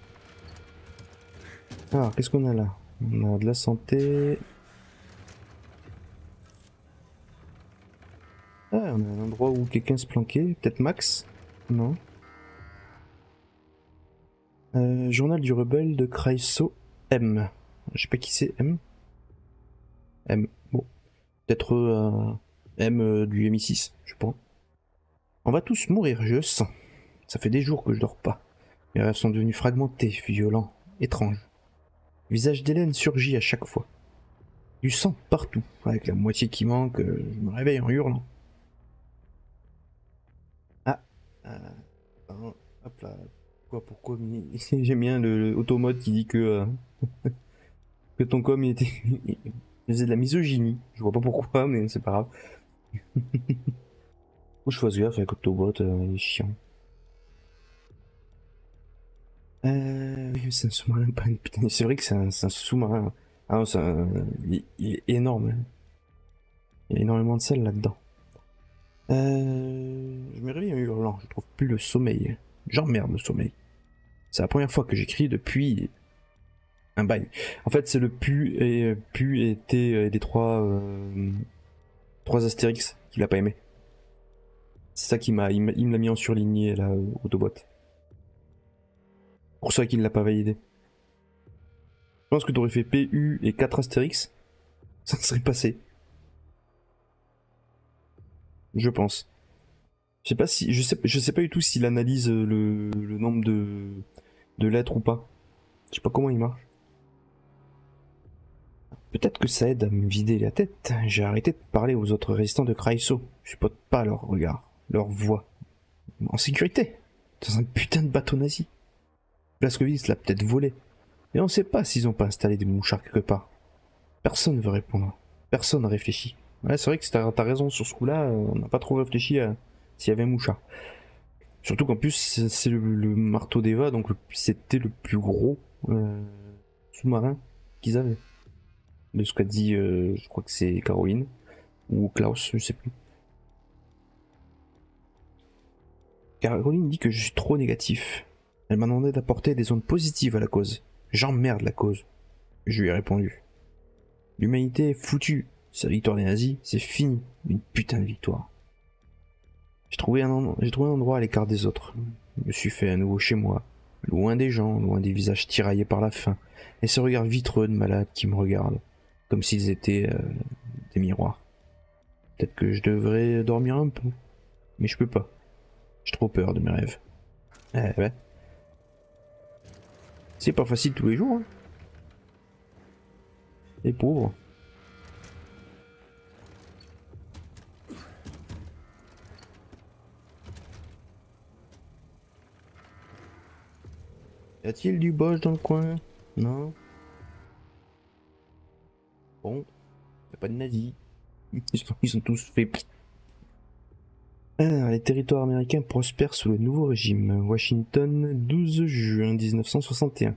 Alors, qu'est-ce qu'on a là? On a de la santé. Ah, on a un endroit où quelqu'un se planquait, peut-être Max? Non. Euh, journal du rebelle de Kreisau M. Je sais pas qui c'est M. M. Bon. Peut-être euh, M euh, du M I six, je pense. On va tous mourir, je sens. Ça fait des jours que je dors pas. Mes rêves sont devenus fragmentés, violents, étranges. Le visage d'Hélène surgit à chaque fois. Du sang partout. Avec la moitié qui manque, euh, je me réveille en hurlant. Euh, euh, hop là, pourquoi, pourquoi j'aime bien le, le automode qui dit que euh, que ton com il était il faisait de la misogynie. Je vois pas pourquoi, mais c'est pas grave. Faut que je fasse gaffe avec Autobot, euh, il est chiant. Euh, oui, c'est un sous-marin, putain, c'est vrai que c'est un, un sous-marin. Ah non, un, il, il est énorme. Il y a énormément de sel là-dedans. Euh, je me réveille en hurlant, je trouve plus le sommeil. J'emmerde le sommeil. C'est la première fois que j'écris depuis un bail. En fait, c'est le pu et pu et t des trois euh, trois Astérix qu'il a pas aimé. C'est ça qui m'a, il me l'a mis en surligné là, Autobot. Pour ça qu'il l'a pas validé. Je pense que t'aurais fait P U et quatre Astérix, ça serait passé. Je pense. Je sais pas si, je sais, je sais pas du tout s'il analyse le, le nombre de, de lettres ou pas. Je sais pas comment il marche. Peut-être que ça aide à me vider la tête. J'ai arrêté de parler aux autres résistants de Kreisau. Je supporte pas leur regard, leur voix. En sécurité, dans un putain de bateau nazi. Blazkowicz l'a peut-être volé. Et on sait pas s'ils ont pas installé des mouchards quelque part. Personne ne veut répondre. Personne ne réfléchit. Ouais, c'est vrai que t'as raison sur ce coup-là, on n'a pas trop réfléchi à s'il y avait un mouchard. Surtout qu'en plus c'est le, le marteau d'Eva, donc c'était le plus gros euh, sous-marin qu'ils avaient. De ce qu'a dit, euh, je crois que c'est Caroline ou Klaus, je sais plus. Caroline dit que je suis trop négatif. Elle m'a demandé d'apporter des ondes positives à la cause. J'emmerde la cause. Je lui ai répondu. L'humanité est foutue. C'est la victoire des nazis, c'est fini. Une putain de victoire. J'ai trouvé, trouvé un endroit à l'écart des autres. Je me suis fait à nouveau chez moi. Loin des gens, loin des visages tiraillés par la faim. Et ce regard vitreux de malade qui me regarde. Comme s'ils étaient euh, des miroirs. Peut-être que je devrais dormir un peu. Mais je peux pas. J'ai trop peur de mes rêves. Eh ben. C'est pas facile tous les jours. Hein. Les pauvres. Y a-t-il du boss dans le coin? Non. Bon. Y a pas de nazis. Ils sont, ils sont tous faits. Ah, les territoires américains prospèrent sous le nouveau régime. Washington, douze juin mille neuf cent soixante et un.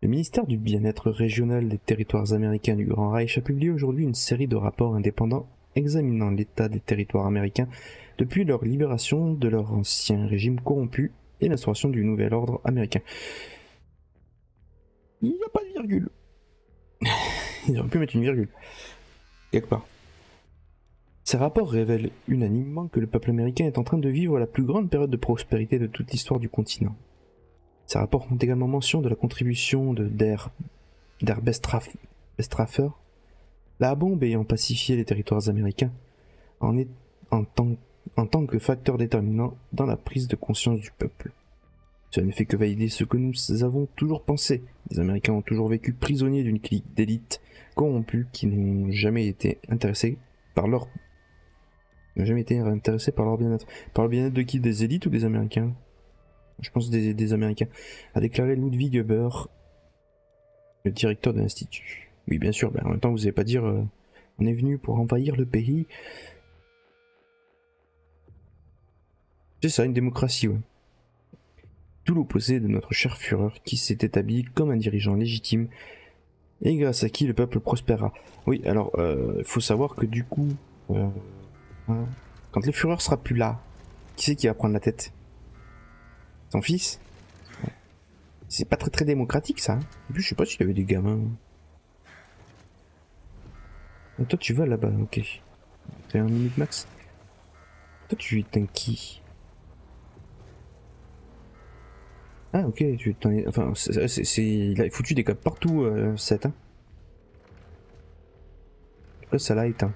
Le ministère du Bien-être régional des territoires américains du Grand Reich a publié aujourd'hui une série de rapports indépendants examinant l'état des territoires américains depuis leur libération de leur ancien régime corrompu et l'instauration du nouvel ordre américain. Il n'y a pas de virgule. Ils auraient pu mettre une virgule. Quelque part. Ces rapports révèlent unanimement que le peuple américain est en train de vivre la plus grande période de prospérité de toute l'histoire du continent. Ces rapports font également mention de la contribution de Der, Der Bestraffer, la bombe ayant pacifié les territoires américains, en, est, en, tant, en tant que facteur déterminant dans la prise de conscience du peuple. Cela ne fait que valider ce que nous avons toujours pensé. Les Américains ont toujours vécu prisonniers d'une clique d'élite corrompue qui n'ont jamais été intéressés par leur... n'a jamais été intéressé par leur bien-être. Par le bien-être de qui? Des élites ou des Américains? Je pense des, des Américains, a déclaré Ludwig Huber, le directeur de l'Institut. Oui, bien sûr, ben, en même temps, vous n'allez pas dire euh, on est venu pour envahir le pays. C'est ça, une démocratie, ouais. Tout l'opposé de notre cher Führer qui s'est établi comme un dirigeant légitime et grâce à qui le peuple prospérera. Oui, alors, il euh, faut savoir que du coup. Euh, Quand le Führer sera plus là, qui c'est qui va prendre la tête? Son fils? C'est pas très très démocratique ça. En plus, je sais pas s'il y avait des gamins. Et toi tu vas là-bas, ok. T'as un minute max. Toi tu éteins qui? Ah ok, tu éteins... Enfin, c'est... Il a foutu des câbles partout, euh, Seth. Hein. Après ça l'a éteint.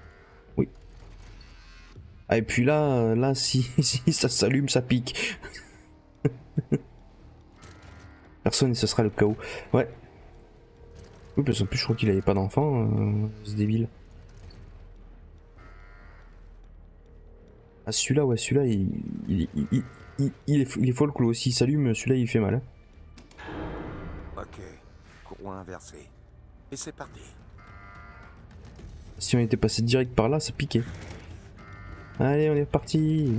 Ah, et puis là, là si, si ça s'allume, ça pique. Personne et ce sera le chaos. Ouais. Oui, parce qu'en plus je crois qu'il avait pas d'enfant, euh, ce débile. Ah celui-là, ouais, celui-là, il, il, il, il, il, il, est, il est folklore aussi. S'il s'allume, celui-là, il fait mal. Hein. Ok, courant inversé. Et c'est parti. Si on était passé direct par là, ça piquait. Allez, on est parti.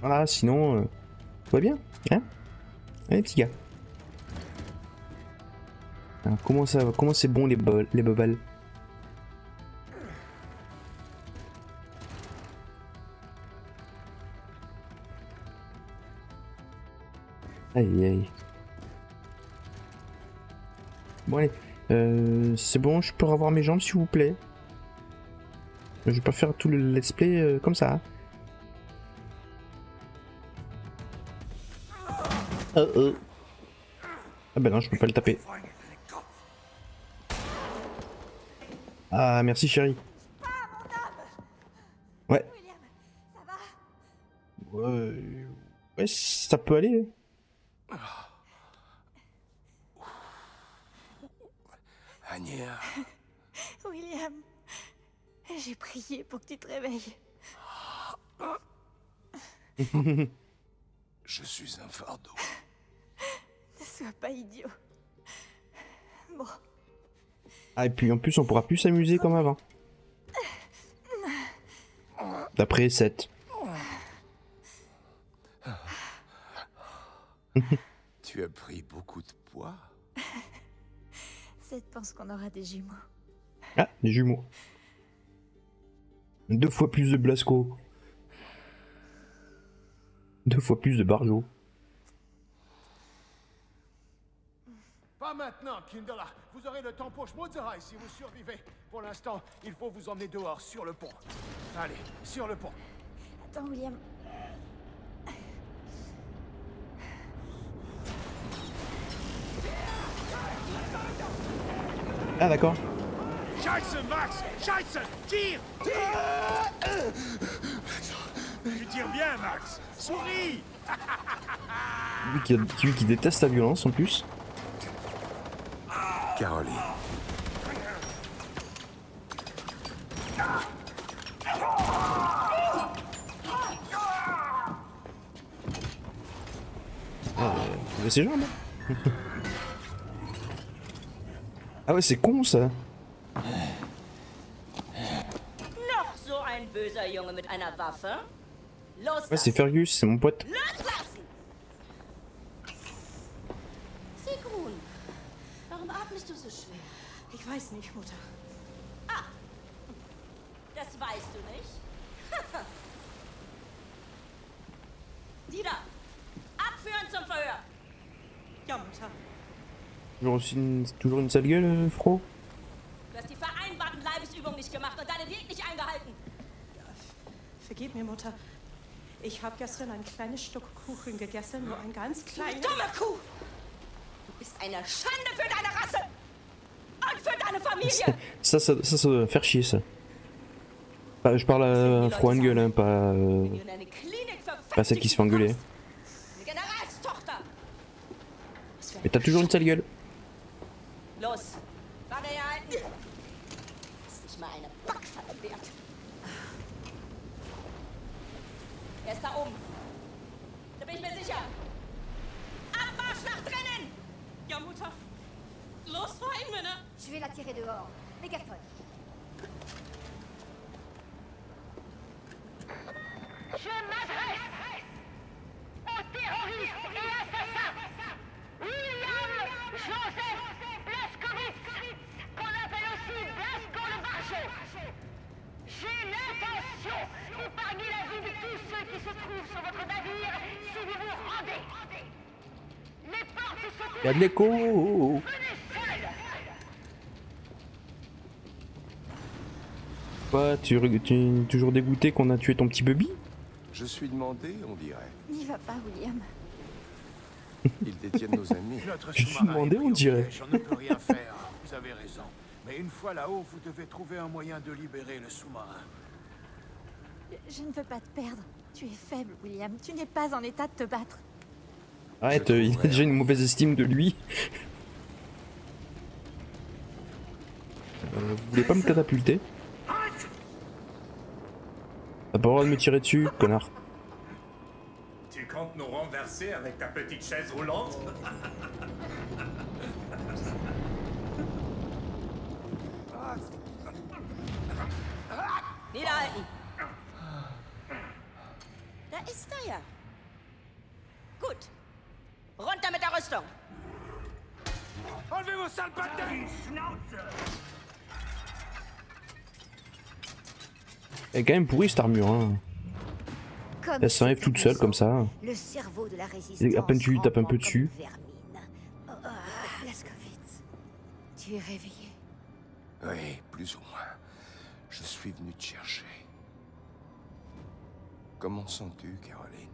Voilà, sinon, euh, tout va bien, hein? Allez, petits gars. Alors, comment ça va? Comment c'est bon les bo les bobales? Aïe, aïe. Bon, allez. Euh, c'est bon, je peux revoir mes jambes s'il vous plaît. Je vais pas faire tout le let's play euh, comme ça. Oh oh. Ah ben non, je peux pas le taper. Ah merci chérie. Ouais. Ouais, ouais ça peut aller. Anya. William, j'ai prié pour que tu te réveilles. Je suis un fardeau. Ne sois pas idiot. Bon. Ah, et puis en plus, on pourra plus s'amuser comme avant. D'après Seth. Tu as pris beaucoup de poids. Seth pense qu'on aura des jumeaux. Ah, des jumeaux. Deux fois plus de Blazko. Deux fois plus de Barjo. Pas maintenant, Kindola. Vous aurez le temps pour Schmotzerei si vous survivez. Pour l'instant, il faut vous emmener dehors, sur le pont. Allez, sur le pont. Attends, William. Ah, d'accord. Scheiße, Max! Scheiße! Tire! Tire! Tu tires bien, Max! Souris! Lui qui, a, lui qui déteste la violence en plus. Caroline. Ah, vous avez ses jambes? Ah ouais, c'est con ça! Ouais, c'est Fergus, c'est mon pote. Sigrun, warum atmest du so schwer? Ich weiß nicht, Mutter. Ah, das weißt du nicht? Die da, abführen zum Verhör. Ja, Mutter. Toujours, aussi une, toujours une sale gueule, euh, Fro. Du hast die vereinbarten Leibesübungen nicht gemacht und deinen Weg nicht eingehalten. Vergib mir, Mutter. Ich habe gestern ein kleines Stück Kuchen gegessen, nur ein ganz kleines... Dumme Kuh! Du bist eine Schande für deine Rasse! Und für deine Familie! Ça, ça, ça, ça doit faire chier, ça. Bah, je parle à Frau Engel, hein, pas... Euh, pas celle qui se fait engueuler. Mais t'as toujours une sale gueule. Los! Warte hier halten! Ist nicht mal eine Backpfanne wert. Er ist da oben. Da bin ich mir sicher. Abmarsch nach drinnen! Ja, Mutter. Los, rein, Männer! Je vais la tirer dehors. Mégaphone. Je m'adresse aux terroristes et assassins. William Joseph Blazkowicz, qu'on appelle aussi Blazko le Barjot. J'ai l'intention d'épargner la vie de tous ceux qui se trouvent sur votre navire si vous vous rendez. Les portes sont ouvertes. Il y a de l'écho. Venez seuls. Ouais, tu, tu es toujours dégoûté qu'on a tué ton petit bébé? Je suis demandé, on dirait. N'y va pas, William. Ils détiennent nos amis. Je suis demandé, on dirait. J'en ne peux rien faire, vous avez raison. Mais une fois là-haut, vous devez trouver un moyen de libérer le sous-marin. Je ne veux pas te perdre. Tu es faible, William. Tu n'es pas en état de te battre. Arrête, euh, il a déjà une mauvaise estime de lui. Euh, vous voulez pas me catapulter? T'as pas le droit de me tirer dessus, connard. Tu comptes nous renverser avec ta petite chaise roulante? Da ist er ja. Gut. Runter mit der Rüstung. Enlevez vos sales batailles, Schnauze! Elle est quand même pourrie cette armure, hein. Elle s'enlève toute seule comme ça. Le cerveau de la résistance. À peine tu lui tapes un peu dessus. Oh, oh, Blazkowicz, tu es réveillé? Oui, plus ou moins. Je suis venu te chercher. Comment sens-tu, Caroline?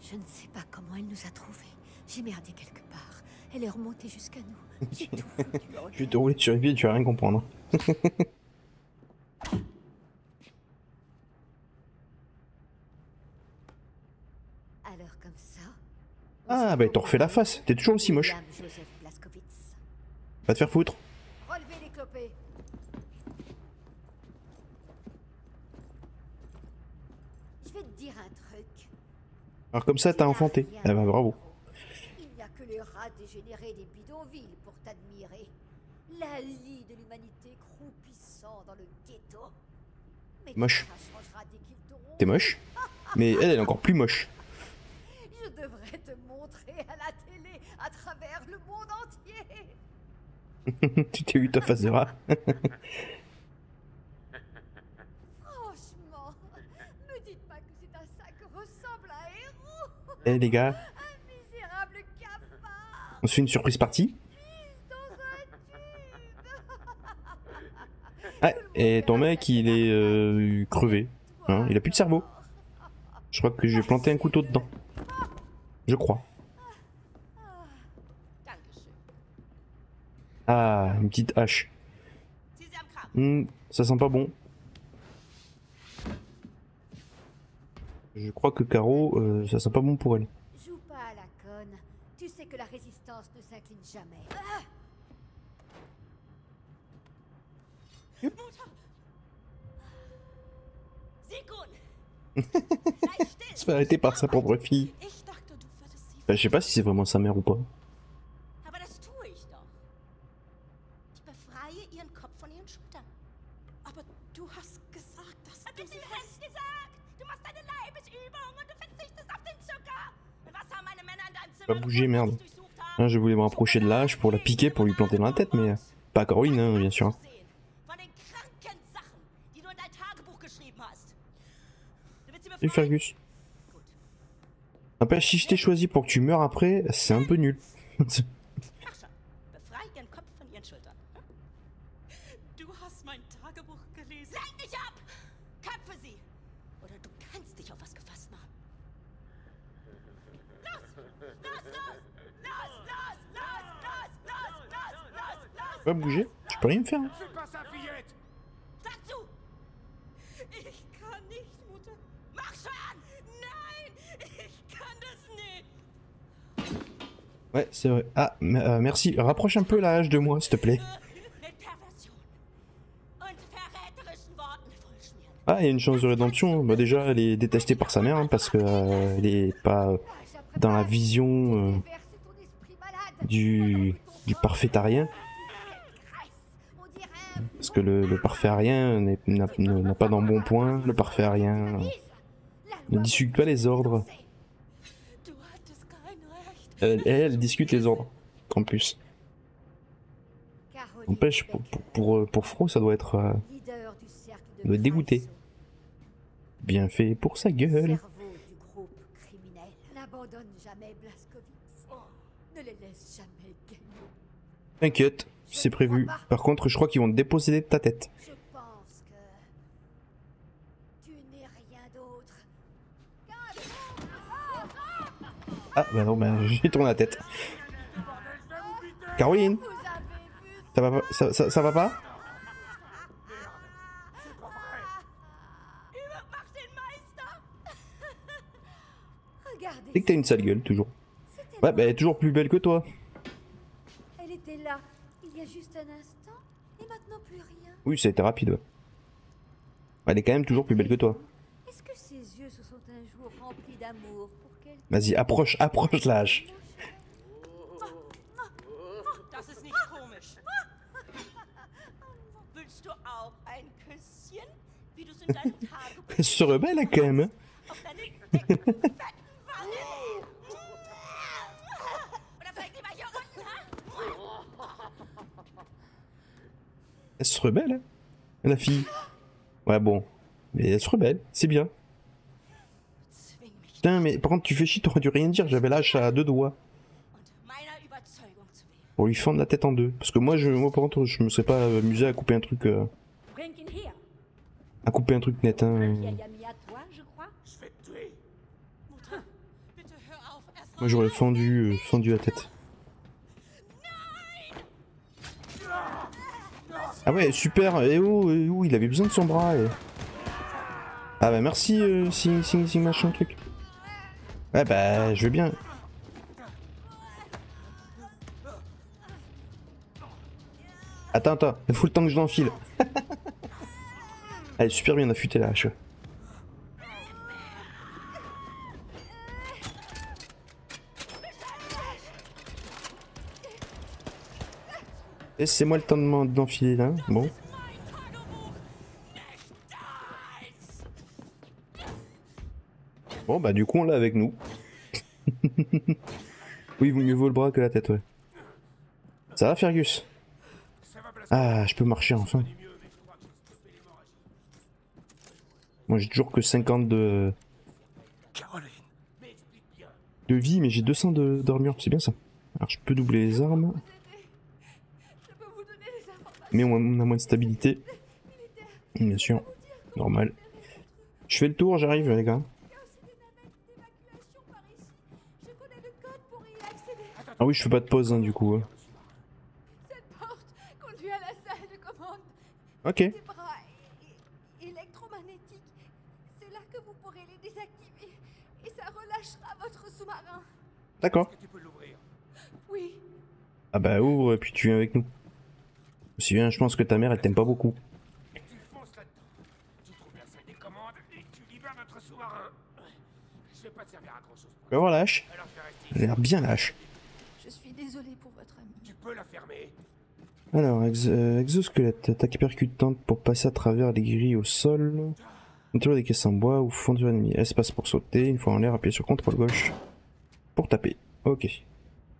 Je ne sais pas comment elle nous a trouvés. J'ai merdé quelque part. Elle est remontée jusqu'à nous. J'ai tout foutu. Je vais te rouler sur une vie et tu vas rien comprendre. Alors comme ça. Ah bah t'en refais la face. T'es toujours aussi moche. Va te faire foutre. Relevez les clopés. Je vais te dire un truc. Alors comme ça t'as enfanté. Ah bah bravo. Il n'y a que les rats dégénérés des bidonvilles pour t'admirer. La lie de l'humanité croupissant dans le ghetto. Moche. T'es moche, mais elle, elle est encore plus moche. Je devrais te montrer à la télé, à travers le monde entier. Tu t'es eu ta face de rat. Franchement, ne dites pas que c'est à ça que ressemble un héros. Eh hey, les gars. Un misérable cafard. On se fait une surprise partie. Ah, et ton mec il est euh, crevé, hein, il a plus de cerveau. Je crois que j'ai planté un couteau dedans. Je crois. Ah, une petite hache. Mmh, ça sent pas bon. Je crois que Caro, euh, ça sent pas bon pour elle. Joue pas à la conne. Tu sais que la résistance ne s'incline jamais. Ah Yep. Elle se fait arrêter par sa propre fille. Enfin, je sais pas si c'est vraiment sa mère ou pas. Pas bouger, merde. Hein, je voulais me rapprocher de l'âge pour la piquer, pour lui planter dans la tête, mais pas Caroline, hein, bien sûr. Et Fergus. Après, si je t'ai choisi pour que tu meurs après, c'est un peu nul. Va bouger, tu peux rien me faire. Hein. Ouais, c'est vrai. Ah, euh, merci. Rapproche un peu la hache de moi, s'il te plaît. Ah, il y a une chance de rédemption. Bah déjà, elle est détestée par sa mère, hein, parce que euh, elle est pas dans la vision euh, du, du parfait arien. Parce que le, le parfait arien n'a pas d'embonpoint. Le parfait arien ne discute pas les ordres. Elle, elle discute les ordres, en plus. N'empêche, pour, pour, pour, pour Fro, ça doit être, euh, doit être dégoûté. Bien fait pour sa gueule. T'inquiète, c'est prévu. Par contre, je crois qu'ils vont te déposséder de ta tête. Ah bah non, bah j'ai tourné la tête. Caroline, ça va pas, ça, ça, ça va pas? C'est que t'as une sale gueule, toujours. Ouais, bah elle est toujours plus belle que toi. Elle était là, il y a juste un instant, et maintenant plus rien. Oui, ça a été rapide, ouais. Elle est quand même toujours plus belle que toi. Est-ce que ses yeux se sont un jour remplis d'amour? Vas-y, approche, approche la hache. Elle se rebelle là, quand même. Hein. Elle se rebelle, hein, la fille. Ouais, bon. Mais elle se rebelle, c'est bien. Putain, mais par contre tu fais chier, t'aurais dû rien dire, j'avais l'âge à deux doigts. Pour lui fendre la tête en deux. Parce que moi, je, moi par contre, je me serais pas amusé à couper un truc... Euh, à couper un truc net, hein. Moi j'aurais fendu, euh, fendu la tête. Ah ouais, super, et oh, et oh, il avait besoin de son bras. Et... Ah bah merci, euh, si, si, si, machin truc. Ouais bah je veux bien. Attends, attends, il faut le temps que je l'enfile. Elle est super bien affûtée la hache. Laissez-moi le temps d'enfiler là, bon. Bon bah du coup on l'a avec nous. Oui, mieux vaut le bras que la tête, ouais. Ça va Fergus? Ah, je peux marcher enfin. Moi j'ai toujours que cinquante de... de vie, mais j'ai deux cents de d'armure, c'est bien ça. Alors je peux doubler les armes. Mais on a moins de stabilité. Bien sûr, normal. Je fais le tour, j'arrive les gars. Ah oui, je fais pas de pause hein, du coup. Cette porte conduit à la salle de commande. Ok. Des bras électromagnétiques. C'est là que vous pourrez les désactiver et ça relâchera votre sous-marin. D'accord. Oui. Ah bah ouvre et puis tu viens avec nous. Si bien, je pense que ta mère elle t'aime pas beaucoup. Tu fonces là-dedans. Tu traverses des commandes et tu libères notre sous-marin. Je vais pas te servir à grand chose. Bah voilà, lâche. Elle a l'air bien lâche. Je suis désolé pour votre ami. Tu peux la fermer. Alors, ex euh, exosquelette, attaque percutante pour passer à travers les grilles au sol. Contrôle des caisses en bois ou fond de l'ennemi. Espace pour sauter, une fois en l'air, appuyez sur contrôle gauche pour taper. Ok.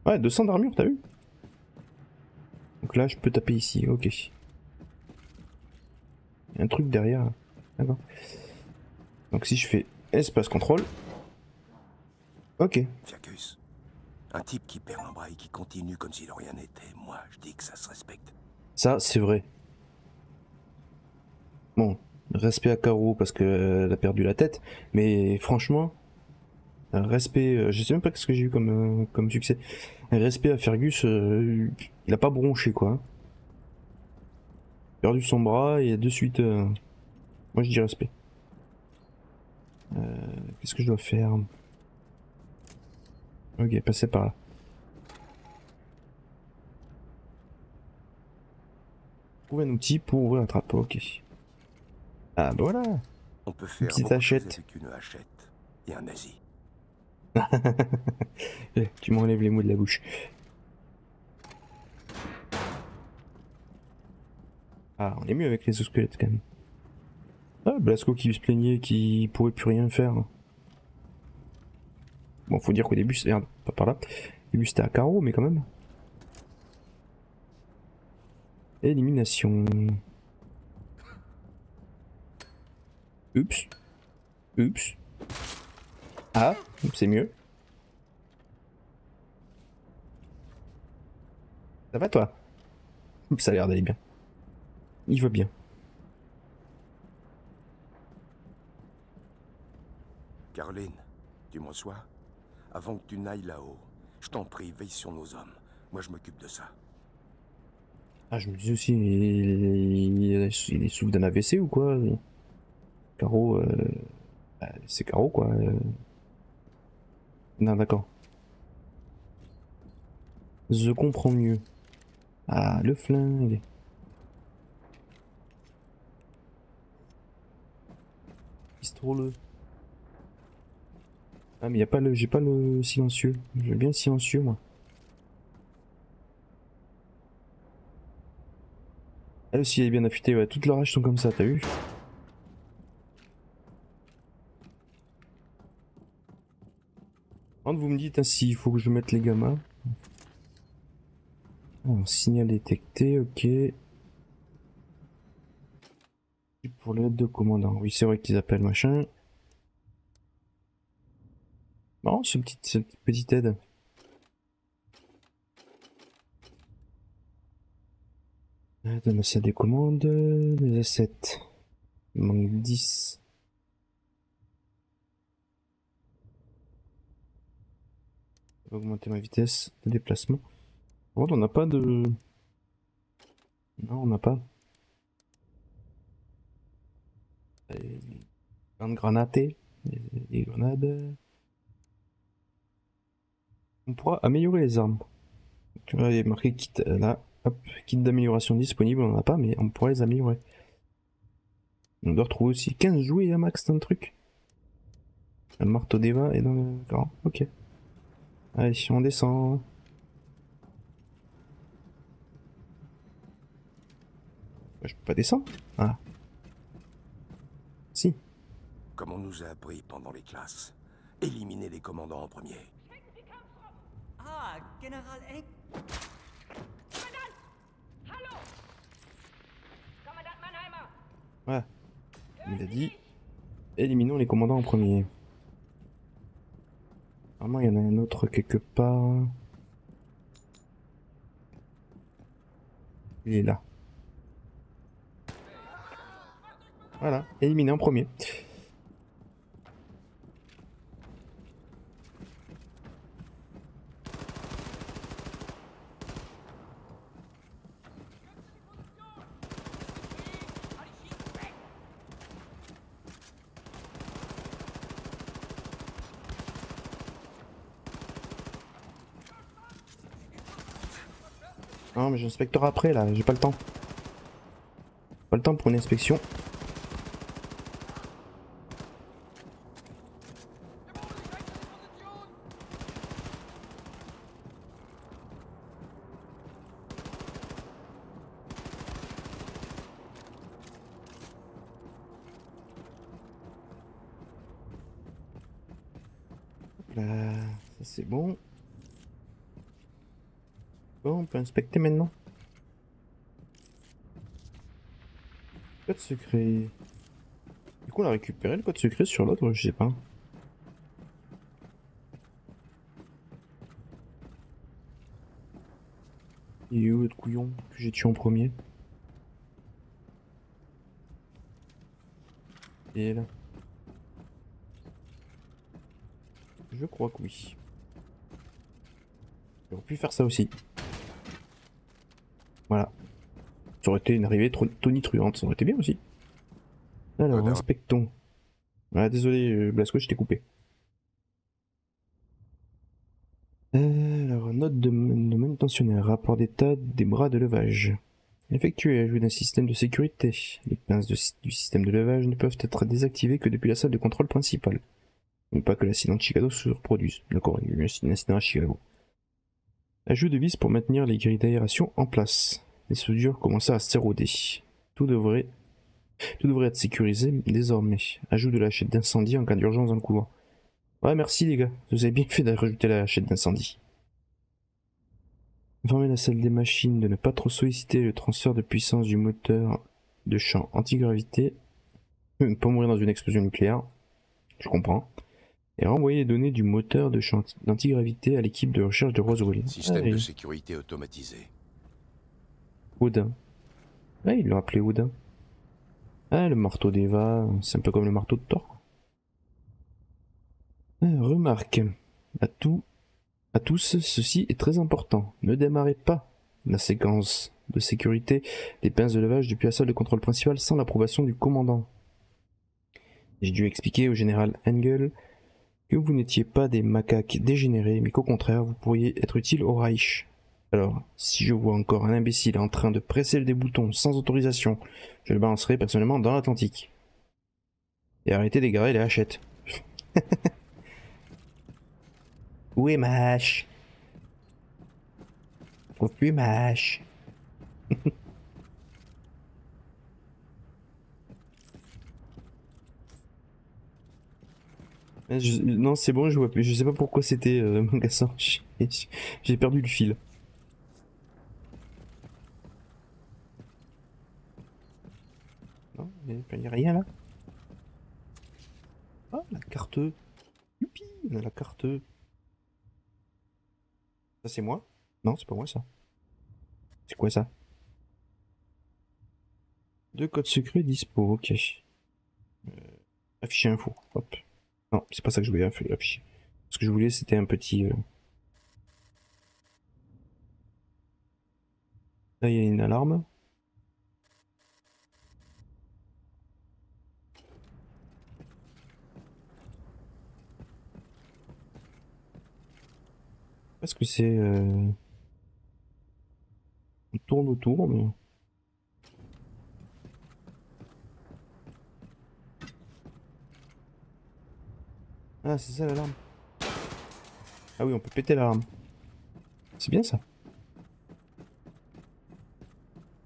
Ouais, deux cents d'armure, t'as vu? Donc là, je peux taper ici, ok. Il y a un truc derrière. D'accord. Donc si je fais espace contrôle. Ok. Fergus. Un type qui perd un bras et qui continue comme s'il rien n'était, moi je dis que ça se respecte. Ça c'est vrai. Bon, respect à Caro parce qu'elle a perdu la tête, mais franchement, un respect, je sais même pas ce que j'ai eu comme, euh, comme succès. Un respect à Fergus, euh, il a pas bronché quoi. Perdu son bras et de suite, euh, moi je dis respect. Euh, Qu'est-ce que je dois faire ? Ok, passer par là. Trouver un outil pour ouvrir la trappe. Ok. Ah bah voilà. On peut faire une hachette. Avec une hachette et un nazi. Tu m'enlèves les mots de la bouche. Ah, on est mieux avec les osquelettes quand même. Ah, Blazko qui se plaignait, qui pouvait plus rien faire. Bon, faut dire qu'au début, c'est pas par là. Au début, c'était à carreau, mais quand même. Élimination. Oups. Oups. Ah, c'est mieux. Ça va, toi? Oups, ça a l'air d'aller bien. Il va bien. Caroline, tu me reçois? Avant que tu n'ailles là-haut, je t'en prie, veille sur nos hommes. Moi, je m'occupe de ça. Ah, je me dis aussi, il, il est souffle d'un A V C ou quoi? Caro, euh, c'est Caro quoi. Non, d'accord. Je comprends mieux. Ah, le flingue. Pistolet. Ah mais y a pas le, j'ai pas le silencieux, je veux bien le silencieux moi. Elle aussi elle est bien affûtée, ouais, toutes leurs haches sont comme ça, t'as vu? Quand vous me dites hein, s'il faut que je mette les gammas. Alors signal détecté, ok. Pour l'aide de commandant, oui c'est vrai qu'ils appellent machin. Marrant ce petit, cette petite aide. Dans la salle des commandes, les assets. Il manque dix. Je vais augmenter ma vitesse de déplacement. Par contre, on n'a pas de. Non, on n'a pas. Les grandes granatées. Les grenades. On pourra améliorer les armes. Tu vois, il est marqué kit là, hop, kit d'amélioration disponible, on n'en a pas, mais on pourra les améliorer. On doit retrouver aussi quinze jouets à max dans le truc. Le marteau des vins est dans le. D'accord, ok. Allez, on descend. Je peux pas descendre? Ah. Si. Comme on nous a appris pendant les classes, éliminer les commandants en premier. Ah, Général Engel. Kommandant! Hallo! Kommandant Mannheimer! Voilà. Il a dit, éliminons les commandants en premier. Normalement, il y en a un autre quelque part. Il est là. Voilà, éliminé en premier. Non mais j'inspecterai après là, j'ai pas le temps. Pas le temps pour une inspection. Inspecter maintenant. Code secret. Du coup on a récupéré le code secret sur l'autre, je sais pas. Il est où l'autre couillon que j'ai tué en premier? Il est là. Je crois que oui. J'aurais pu faire ça aussi. Voilà. Ça aurait été une arrivée trop tonitruante, ça aurait été bien aussi. Alors, oh, inspectons. Ah, désolé, Blazkowicz, je t'ai coupé. Alors, note de, de manutentionnaire, rapport d'état des bras de levage. Effectué, ajout d'un système de sécurité. Les pinces de, du système de levage ne peuvent être désactivées que depuis la salle de contrôle principale. Non pas que l'incident de Chicago se reproduise. D'accord, il y a eu un incident à Chicago. Ajout de vis pour maintenir les grilles d'aération en place. Les soudures commençaient à s'éroder. Tout devrait, tout devrait être sécurisé désormais. Ajout de la hachette d'incendie en cas d'urgence dans le couloir. Ouais, merci les gars. Vous avez bien fait d'ajouter la hachette d'incendie. Informer la salle des machines de ne pas trop solliciter le transfert de puissance du moteur de champ antigravité. Ne pas mourir dans une explosion nucléaire. Je comprends. Et renvoyer les données du moteur de champ d'antigravité à l'équipe de recherche de Roswell. Système ah, de sécurité automatisé. Odin. Ah, il l'a appelé Odin. Ah, le marteau d'Eva, c'est un peu comme le marteau de Thor. Ah, remarque. À, tout, à tous, ceci est très important. Ne démarrez pas la séquence de sécurité des pinces de levage depuis la salle de contrôle principale sans l'approbation du commandant. J'ai dû expliquer au général Engel que vous n'étiez pas des macaques dégénérés, mais qu'au contraire, vous pourriez être utile au Reich. Alors, si je vois encore un imbécile en train de presser des boutons sans autorisation, je le balancerai personnellement dans l'Atlantique. Et arrêtez d'égarer les hachettes. Où est ma hache? Je trouve plus ma hache. Je, non c'est bon, je vois plus, je sais pas pourquoi c'était euh, mon garçon, j'ai perdu le fil. Non, il n'y a rien là. Ah, la carte. Youpi, on a la carte. Ça c'est moi? Non, c'est pas moi ça. C'est quoi ça? Deux codes secrets dispo, ok. Euh, afficher info, hop. Non, c'est pas ça que je voulais afficher. Ce que je voulais, c'était un petit... Euh... Là, il y a une alarme. Est-ce que c'est... Euh... On tourne autour, mais... Ah, c'est ça l'alarme. Ah oui, on peut péter l'alarme. C'est bien ça.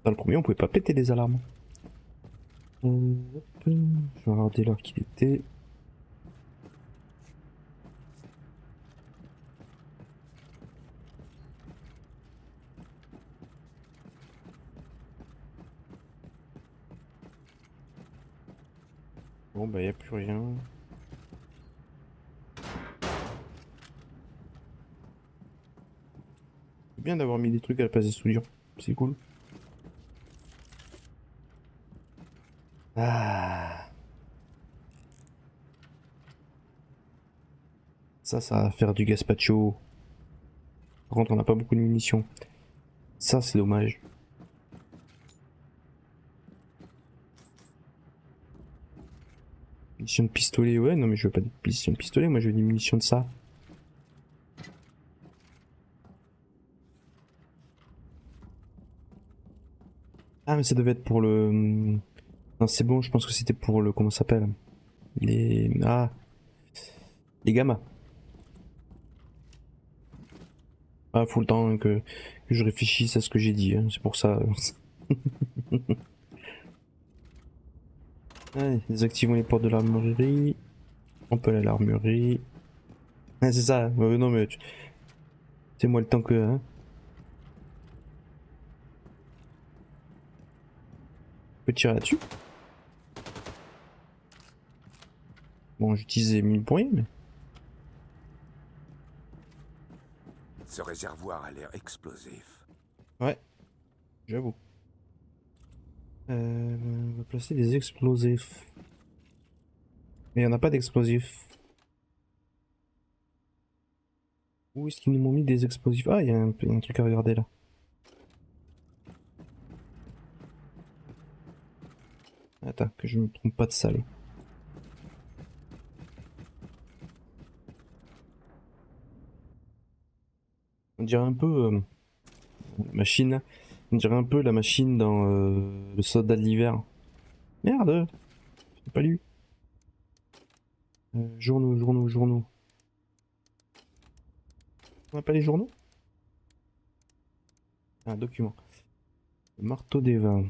Dans le premier, on pouvait pas péter des alarmes. Je vais regarder l'heure qu'il était. Bon bah y a plus rien. C'est bien d'avoir mis des trucs à la place des soudures, c'est cool. Ah. Ça, ça va faire du gazpacho. Par contre, on n'a pas beaucoup de munitions. Ça, c'est dommage. Munitions de pistolet, ouais, non mais je veux pas de munitions de pistolet, moi je veux des munitions de ça. Ah mais ça devait être pour le... Non c'est bon, je pense que c'était pour le... Comment ça s'appelle? Les... Ah... Les gammas. Ah, faut le temps que, que je réfléchisse à ce que j'ai dit, hein. C'est pour ça... Allez, désactivons les portes de l'armurerie. On peut aller à l'armurerie. Ah, c'est ça, euh, non mais... Tu... C'est moi le temps que... Hein. Je peux tirer là-dessus. Bon, j'utilisais mille pour rien, mais... Ce réservoir a l'air explosif. Ouais, j'avoue. Euh, on va placer des explosifs. Mais il n'y en a pas d'explosifs. Où est-ce qu'ils nous ont mis des explosifs? Ah, il y a un, un truc à regarder là. Attends, que je ne me trompe pas de salle. On dirait un peu euh, la machine, on dirait un peu la machine dans euh, le soldat de l'hiver. Merde, j'ai pas lu. Euh, journaux, journaux, journaux. On n'a pas les journaux? Ah, document. Le marteau des vins.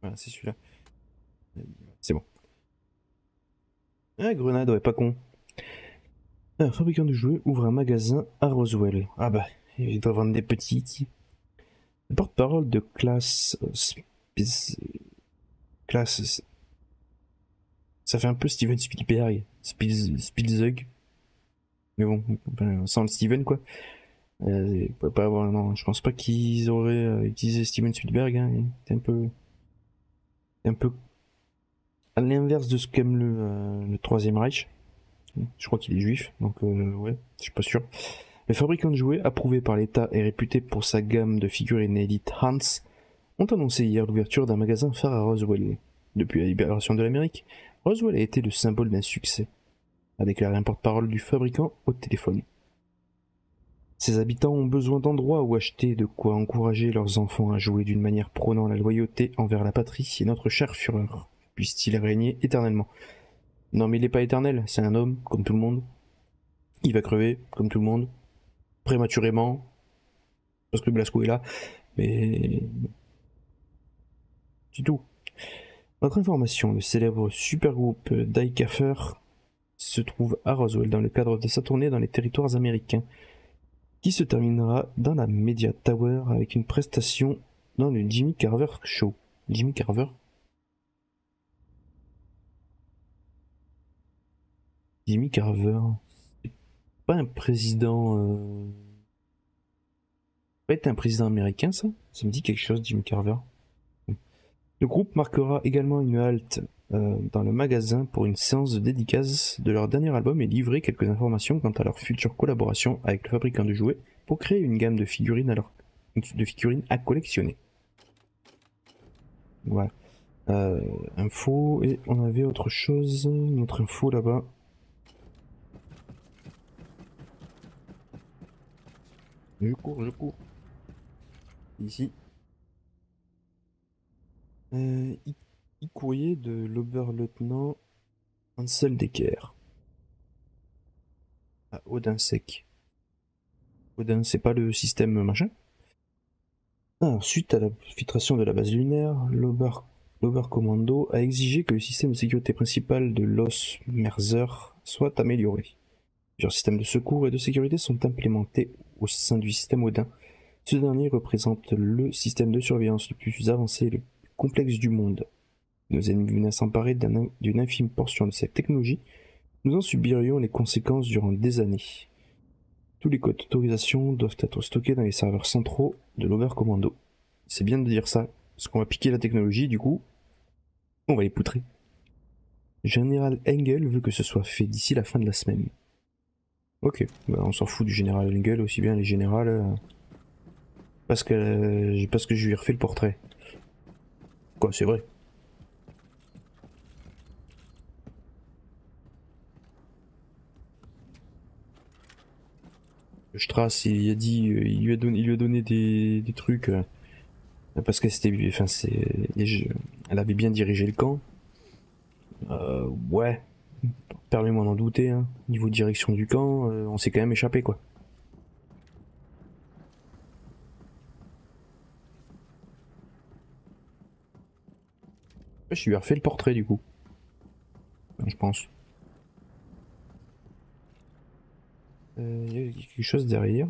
Voilà, c'est celui-là. C'est bon. Ah, grenade, ouais, pas con. Un fabricant de jouets ouvre un magasin à Roswell. Ah bah, il doit vendre des petits. Le porte-parole de Klaus... Klaus... Ça fait un peu Steven Spielberg. Spielberg. Mais bon, sans le Steven, quoi. Euh, pas avoir... Non, je pense pas qu'ils auraient utilisé Steven Spielberg. Hein. C'est un peu... C'est un peu... à l'inverse de ce qu'aime le, euh, le Troisième Reich. Je crois qu'il est juif, donc euh, ouais, je suis pas sûr. Les fabricants de jouets, approuvés par l'État et réputés pour sa gamme de figurines Elite Hans, ont annoncé hier l'ouverture d'un magasin phare à Roswell. Depuis la libération de l'Amérique, Roswell a été le symbole d'un succès, a déclaré un porte-parole du fabricant au téléphone. Ses habitants ont besoin d'endroits où acheter, de quoi encourager leurs enfants à jouer d'une manière prônant la loyauté envers la patrie et notre chère Führer. Puisse-t-il régner éternellement? Non mais il n'est pas éternel, c'est un homme, comme tout le monde. Il va crever, comme tout le monde. Prématurément. Parce que Blazko est là. Mais... c'est tout. Notre information, le célèbre supergroupe Die Kaffer se trouve à Roswell dans le cadre de sa tournée dans les territoires américains, qui se terminera dans la Media Tower avec une prestation dans le Jimmy Carver Show. Jimmy Carver Jimmy Carver, c'est pas un président... Euh... Ça peut être un président américain ça? Ça me dit quelque chose, Jimmy Carver. Le groupe marquera également une halte euh, dans le magasin pour une séance de dédicace de leur dernier album et livrer quelques informations quant à leur future collaboration avec le fabricant de jouets pour créer une gamme de figurines à, leur... de figurines à collectionner. Voilà. Euh, info, et on avait autre chose, notre info là-bas. Je cours, je cours. Ici. Euh, e-courrier de l'oberleutnant Ansel Decker. À Odin sec. Odin, c'est pas le système machin. Alors, suite à la filtration de la base lunaire, l'Oberkommando a exigé que le système de sécurité principal de l'Os Merzer soit amélioré. Plusieurs systèmes de secours et de sécurité sont implémentés au sein du système Odin, Ce dernier représente le système de surveillance le plus avancé et le plus complexe du monde. Nos ennemis venaient s'emparer d'une infime portion de cette technologie, nous en subirions les conséquences durant des années. Tous les codes d'autorisation doivent être stockés dans les serveurs centraux de l'Overcommando. C'est bien de dire ça, parce qu'on va piquer la technologie, du coup, on va les poutrer. Général Engel veut que ce soit fait d'ici la fin de la semaine. Ok, bah on s'en fout du général Engel, aussi bien les générales... Euh, parce, que, euh, parce que je lui ai refait le portrait. Quoi, c'est vrai. Strasser, il a dit, il lui a donné, il lui a donné des, des trucs euh, parce que c'était, enfin c'est, elle avait bien dirigé le camp. Euh, ouais, permets-moi d'en douter. Hein. Niveau direction du camp, euh, on s'est quand même échappé quoi. Je lui ai refait le portrait du coup, je pense. Il euh, y a quelque chose derrière.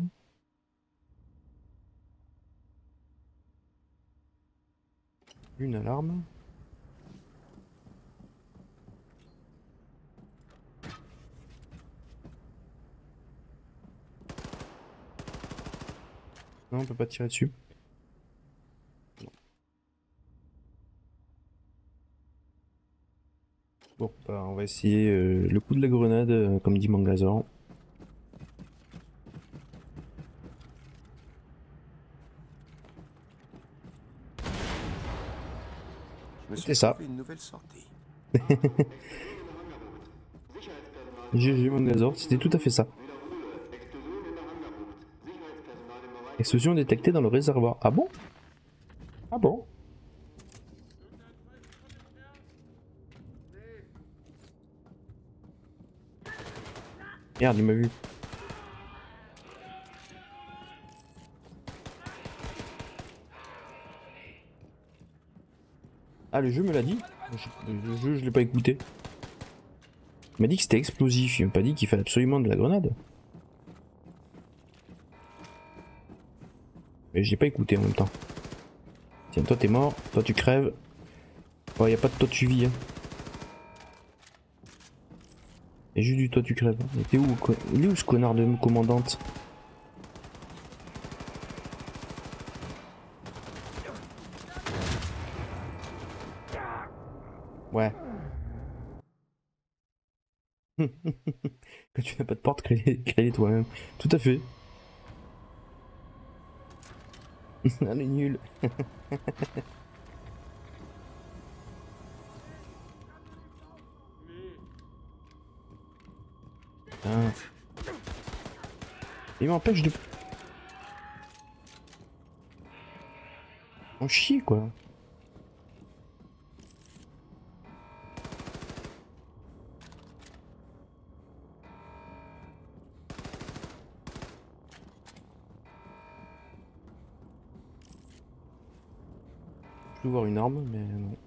Une alarme. Non, on peut pas tirer dessus. Non. Bon, bah, on va essayer euh, le coup de la grenade, euh, comme dit Mangazor. C'est ça. Une nouvelle sortie. G G mon désordre, c'était tout à fait ça. Explosion détectée dans le réservoir. Ah bon? Ah bon? Merde, il m'a vu. Ah, le jeu me l'a dit. Je, le jeu, je l'ai pas écouté. Il m'a dit que c'était explosif. Il m'a pas dit qu'il fallait absolument de la grenade. Mais je l'ai pas écouté en même temps. Tiens, toi t'es mort, toi tu crèves. Oh, y a pas de toi tu vis. Hein. Y a juste du toi tu crèves. Il était où, il est où ce connard de commandante? Ouais. Quand tu n'as pas de porte, crée, crée toi-même. Tout à fait. Elle est nulle. Ah. Il m'empêche de... On chie quoi. Voir une arme mais non.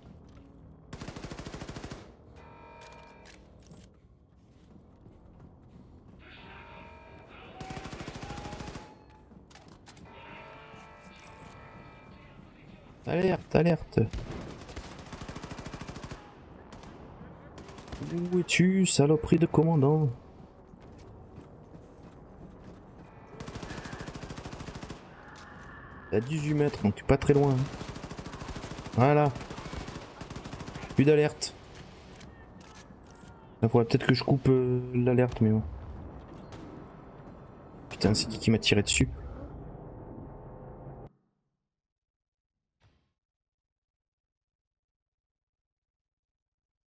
Alerte, alerte. Où es-tu, saloperie de commandant? À dix-huit mètres, donc tu es pas très loin. Hein. Voilà. Plus d'alerte. Il faudrait peut-être que je coupe euh, l'alerte, mais bon. Putain, c'est qui qui m'a tiré dessus?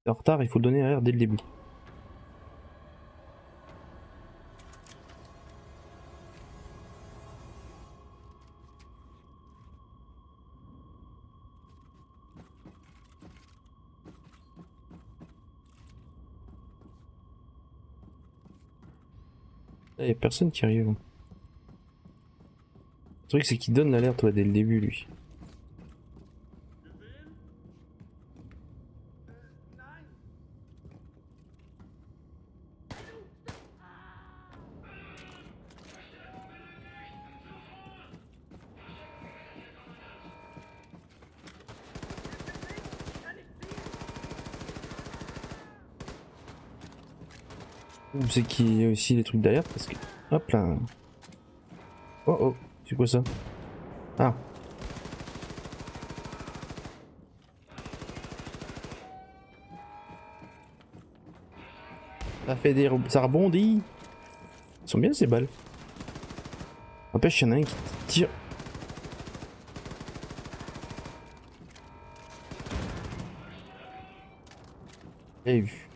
C'est en retard, il faut le donner à l'air dès le début. Il n'y a personne qui arrive. Le truc c'est qu'il donne l'alerte ouais, dès le début lui. C'est qu'il y a aussi des trucs derrière parce que... Hop là. Oh oh, c'est quoi ça? Ah. Ça fait des... Ça rebondit. Ils sont bien ces balles. N'empêche, il y en a un qui tire. J'ai vu.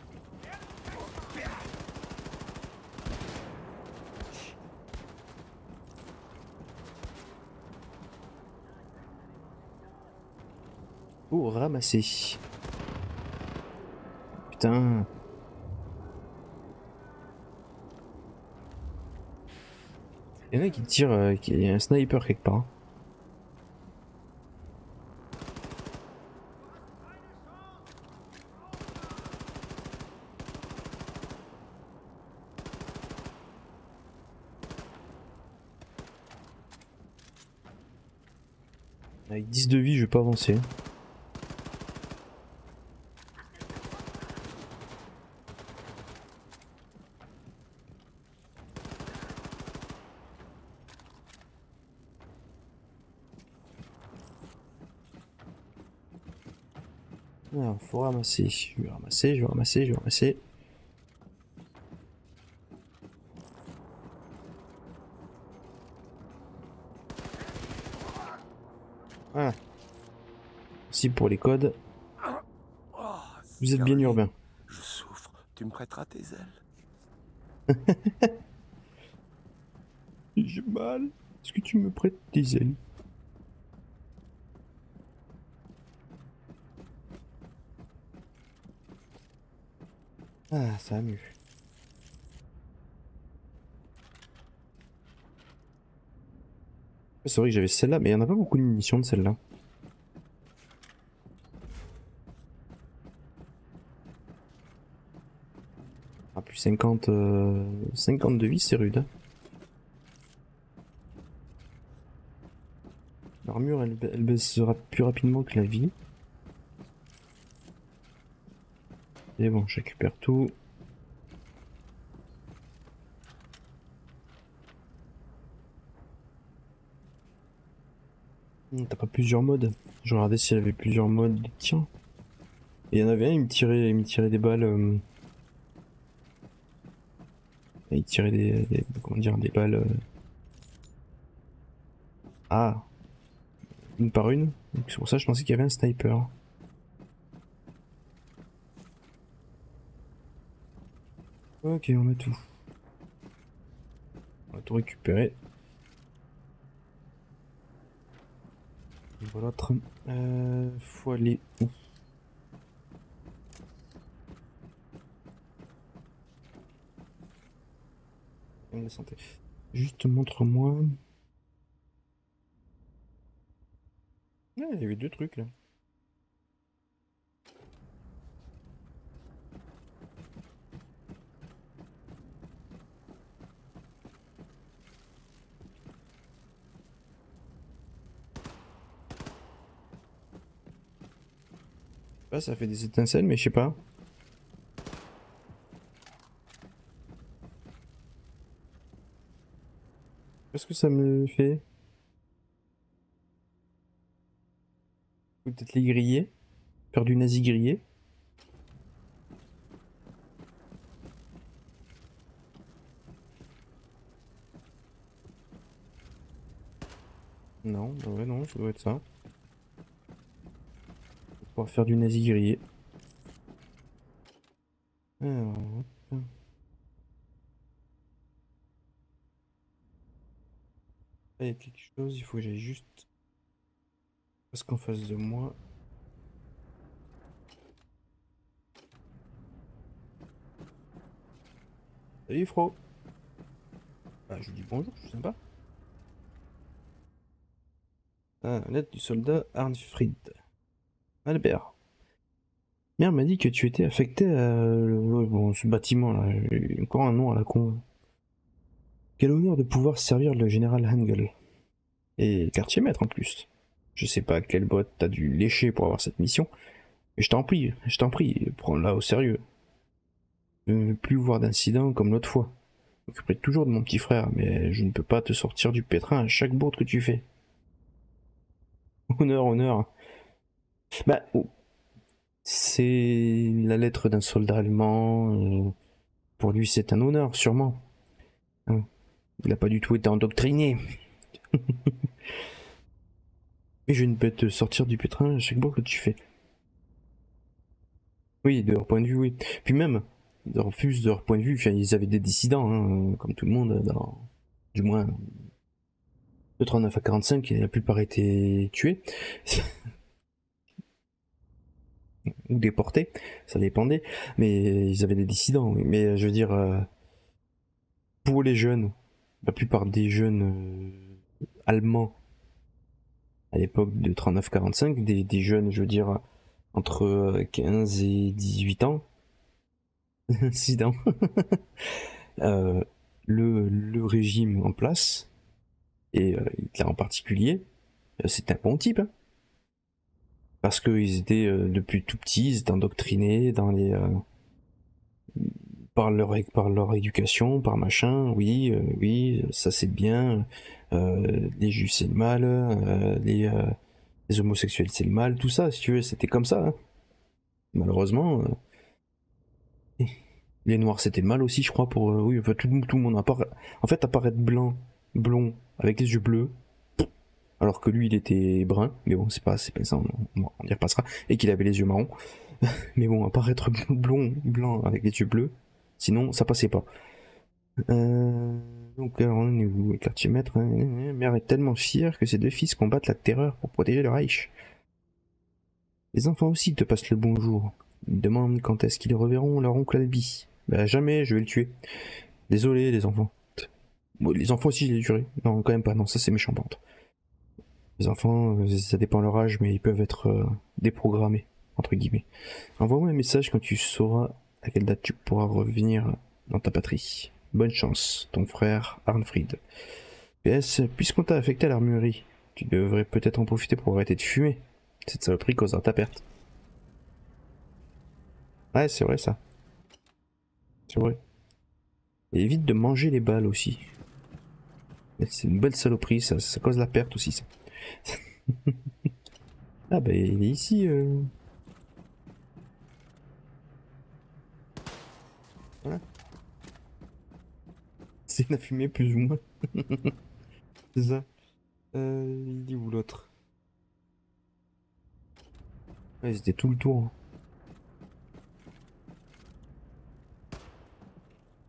Pour ramasser. Putain. Il y en a qui tire, euh, il y a un sniper quelque part. Avec dix de vie, je vais pas avancer. Alors, faut ramasser, je vais ramasser, je vais ramasser, je vais ramasser. Voilà. Merci pour les codes. Oh, vous êtes bien urbain. Je souffre, tu me prêteras tes ailes. J'ai mal. Est-ce que tu me prêtes tes ailes? Ah, ça a mieux. C'est vrai que j'avais celle-là, mais il n'y en a pas beaucoup de munitions de celle-là. Ah, plus cinquante... Euh, cinquante de vie, c'est rude. L'armure, elle, elle baissera plus rapidement que la vie. Et bon, je récupère tout. T'as pas plusieurs modes? Je regardais s'il y avait plusieurs modes. Tiens. Il y en avait un, il me tirait, il me tirait des balles. Euh... Il tirait des, des. Comment dire, des balles. Euh... Ah. Une par une. Donc c'est pour ça que je pensais qu'il y avait un sniper. Ok, on a tout. On va tout récupérer. Voilà, euh, faut aller où? La santé. Juste montre-moi. Ah, il y avait deux trucs là. Ça fait des étincelles, mais je sais pas. Qu'est-ce que ça me fait? Peut-être les griller. Faire du nazi grillé. Non, ouais, non, ça doit être ça. Pour faire du nazi grillé. Alors, hop. Là, il y a quelque chose, il faut que j'aille juste... Parce qu'en face de moi... Salut Fro. Ah, je vous dis bonjour, je suis sympa. Ah, lettre du soldat Arnfried. Albert, mère m'a dit que tu étais affecté à le... bon, ce bâtiment là, encore un nom à la con. Quel honneur de pouvoir servir le général Engel. Et quartier maître en plus. Je sais pas quelle botte t'as dû lécher pour avoir cette mission, mais je t'en prie, je t'en prie, prends-la au sérieux. de ne plus voir d'incident comme l'autre fois. Je m'occuperai toujours de mon petit frère, mais je ne peux pas te sortir du pétrin à chaque bourde que tu fais. Honneur, honneur. Bah, oh. C'est la lettre d'un soldat allemand. Pour lui, c'est un honneur, sûrement. Hein. Il n'a pas du tout été endoctriné. Mais je ne peux te sortir du pétrin à chaque bourde que tu fais. Oui, de leur point de vue, oui. Puis même, ils refusent de leur point de vue. Enfin, ils avaient des dissidents, hein, comme tout le monde, dans, du moins, de trente-neuf à quarante-cinq, et la plupart étaient tués. Ou déportés, ça dépendait. Mais ils avaient des dissidents, oui. Mais je veux dire, euh, pour les jeunes, la plupart des jeunes euh, allemands, à l'époque de trente-neuf quarante-cinq, des, des jeunes, je veux dire, entre quinze et dix-huit ans, incident, euh, le, le régime en place, et euh, Hitler en particulier, euh, c'est un bon type. Hein, parce qu'ils étaient, euh, depuis tout petits, ils étaient endoctrinés dans les, euh, par, leur, par leur éducation, par machin, oui, euh, oui, ça c'est bien, euh, les juifs c'est le mal, euh, les... Euh, les homosexuels c'est le mal, tout ça, si tu veux, c'était comme ça. Hein. Malheureusement. Euh... Les noirs c'était le mal aussi, je crois, pour. Euh, oui, enfin, tout, tout le monde. Appara... En fait, apparaître blanc, blond, avec les yeux bleus, alors que lui il était brun, mais bon, c'est pas, c'est pas ça, on, on y repassera, et qu'il avait les yeux marrons. Mais bon, apparaître blond, blanc, avec les yeux bleus, sinon ça passait pas. Euh. Donc on est au quartier maître, hein. Mère est tellement fière que ses deux fils combattent la terreur pour protéger le Reich. Les enfants aussi te passent le bonjour. Ils demandent quand est-ce qu'ils reverront leur oncle Albi. Bah jamais, je vais le tuer. Désolé les enfants. Bon, les enfants aussi je les tuerai. Non quand même pas, non ça c'est méchant par contre. Les enfants, ça dépend leur âge mais ils peuvent être euh, déprogrammés, entre guillemets. Envoie-moi un message quand tu sauras à quelle date tu pourras revenir dans ta patrie. Bonne chance, ton frère Arnfried. P S, puisqu'on t'a affecté à l'armurerie, tu devrais peut-être en profiter pour arrêter de fumer. Cette saloperie causera ta perte. Ouais, c'est vrai ça. C'est vrai. Et évite de manger les balles aussi. C'est une belle saloperie, ça, ça cause la perte aussi ça. Ah bah il est ici. Euh... Voilà. Il a fumé plus ou moins. C'est ça. Euh, il dit où l'autre? Ouais, c'était tout le tour.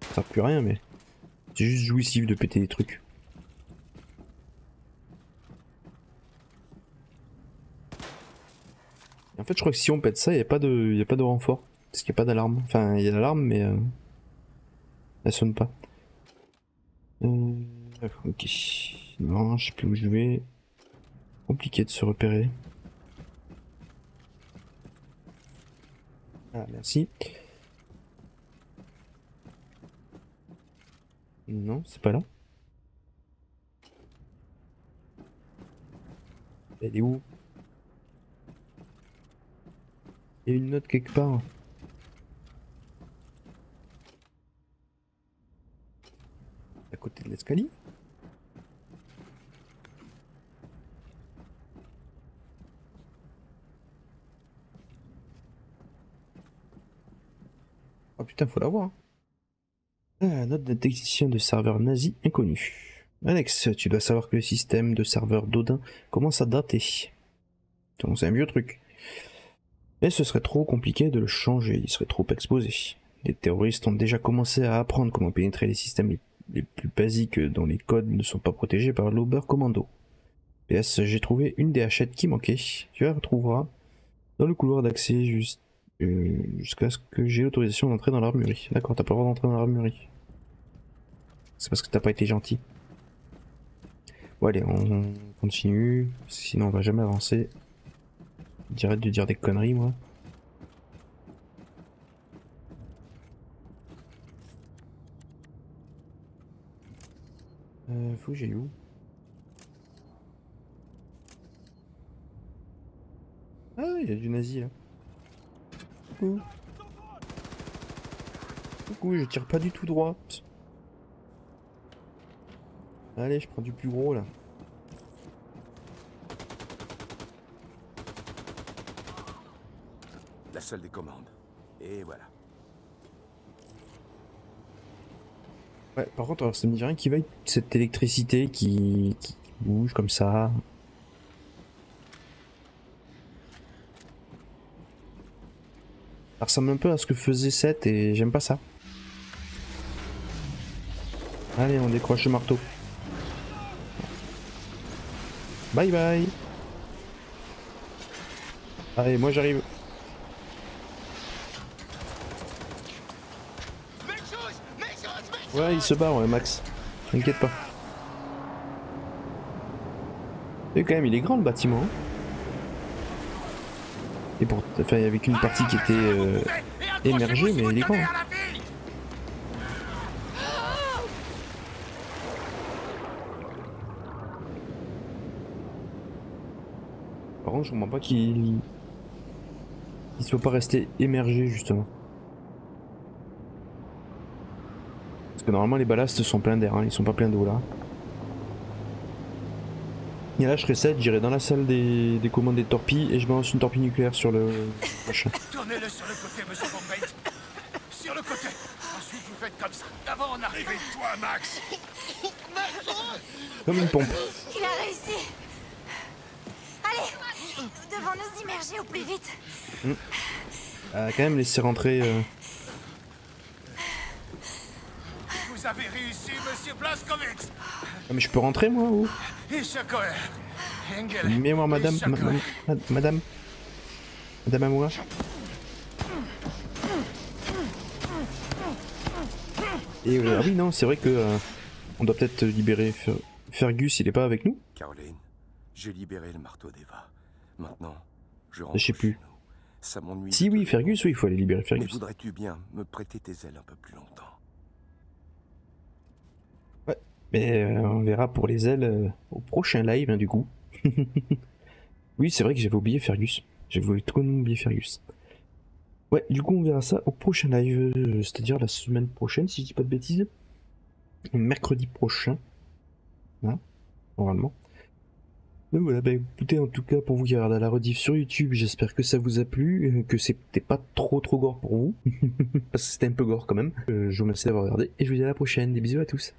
Ça sert plus à rien, mais c'est juste jouissif de péter des trucs. En fait, je crois que si on pète ça, il n'y a pas de, il y a pas de renfort. Parce qu'il n'y a pas d'alarme. Enfin, il y a l'alarme, mais euh, elle sonne pas. Euh, ok, non, je sais plus où je vais. Compliqué de se repérer. Ah, merci. Non, c'est pas là. Elle est où? Il y a une note quelque part. Côté de l'escalier. Oh putain, faut la voir. Ah, note d'un technicien de serveur nazi inconnu. Alex, tu dois savoir que le système de serveur d'Odin commence à dater. Donc c'est un vieux truc. Mais ce serait trop compliqué de le changer, il serait trop exposé. Les terroristes ont déjà commencé à apprendre comment pénétrer les systèmes les les plus basiques dont les codes ne sont pas protégés par l'Oberkommando. P S, j'ai trouvé une des hachettes qui manquait. Tu la retrouveras dans le couloir d'accès juste euh, jusqu'à ce que j'ai l'autorisation d'entrer dans l'armurerie. D'accord, t'as pas le droit d'entrer dans l'armurerie. C'est parce que t'as pas été gentil. Bon allez, on continue, sinon on va jamais avancer. J'arrête de dire des conneries moi. Euh, faut que j'aille où? Ah, il y a du nazi là. Ouh. Coucou, je tire pas du tout droit. Psst. Allez, je prends du plus gros là. La salle des commandes. Et voilà. Ouais, par contre, alors, ça me dit rien qui va être cette électricité qui, qui bouge comme ça. Ça ressemble un peu à ce que faisait Seth et j'aime pas ça. Allez, on décroche le marteau. Bye bye. Allez, moi j'arrive. Ouais, il se bat, ouais, Max. T'inquiète pas. Et quand même, il est grand le bâtiment. Et pour... Enfin, avec une partie qui était euh, émergée, mais il est grand. Par contre, je comprends pas qu'il il soit pas resté émergé, justement. Normalement les ballasts sont pleins d'air, hein. Ils sont pas pleins d'eau là. Et là je serais sept, j'irai dans la salle des, des commandes des torpilles et je balance une torpille nucléaire sur le prochain. Tournez-le sur le côté, monsieur Bombay. Sur le côté. Ensuite vous faites comme ça. D'avant en arrivant. Toi Max. Comme une pompe. Il a réussi. Allez, devant nous immerger au plus vite. Mmh. Euh, quand même laisser rentrer. Euh... Vous avez réussi, monsieur Blazkowicz. Ah, mais je peux rentrer, moi ou... Mais moi, madame, ma, ma, ma, madame, madame Amoura. Et euh, ah oui, non, c'est vrai que euh, on doit peut-être libérer Fer Fergus. Il est pas avec nous. Caroline, j'ai libéré le marteau d'Eva. Maintenant, je rentre. Je sais plus. Ça m'ennuie. Si oui, Fergus, oui, il faut aller libérer Fergus. Mais voudrais-tu bien me prêter tes ailes un peu plus longtemps? Mais euh, on verra pour les ailes euh, au prochain live, hein, du coup. Oui, c'est vrai que j'avais oublié Fergus. J'avais trop oublié Fergus. Ouais, du coup, on verra ça au prochain live, euh, c'est-à-dire la semaine prochaine, si je dis pas de bêtises. Mercredi prochain. Hein, normalement. Donc voilà, bah écoutez, en tout cas, pour vous qui regardez la rediff sur YouTube, j'espère que ça vous a plu, que c'était pas trop trop gore pour vous. Parce que c'était un peu gore quand même. Euh, je vous remercie d'avoir regardé et je vous dis à la prochaine. Des bisous à tous.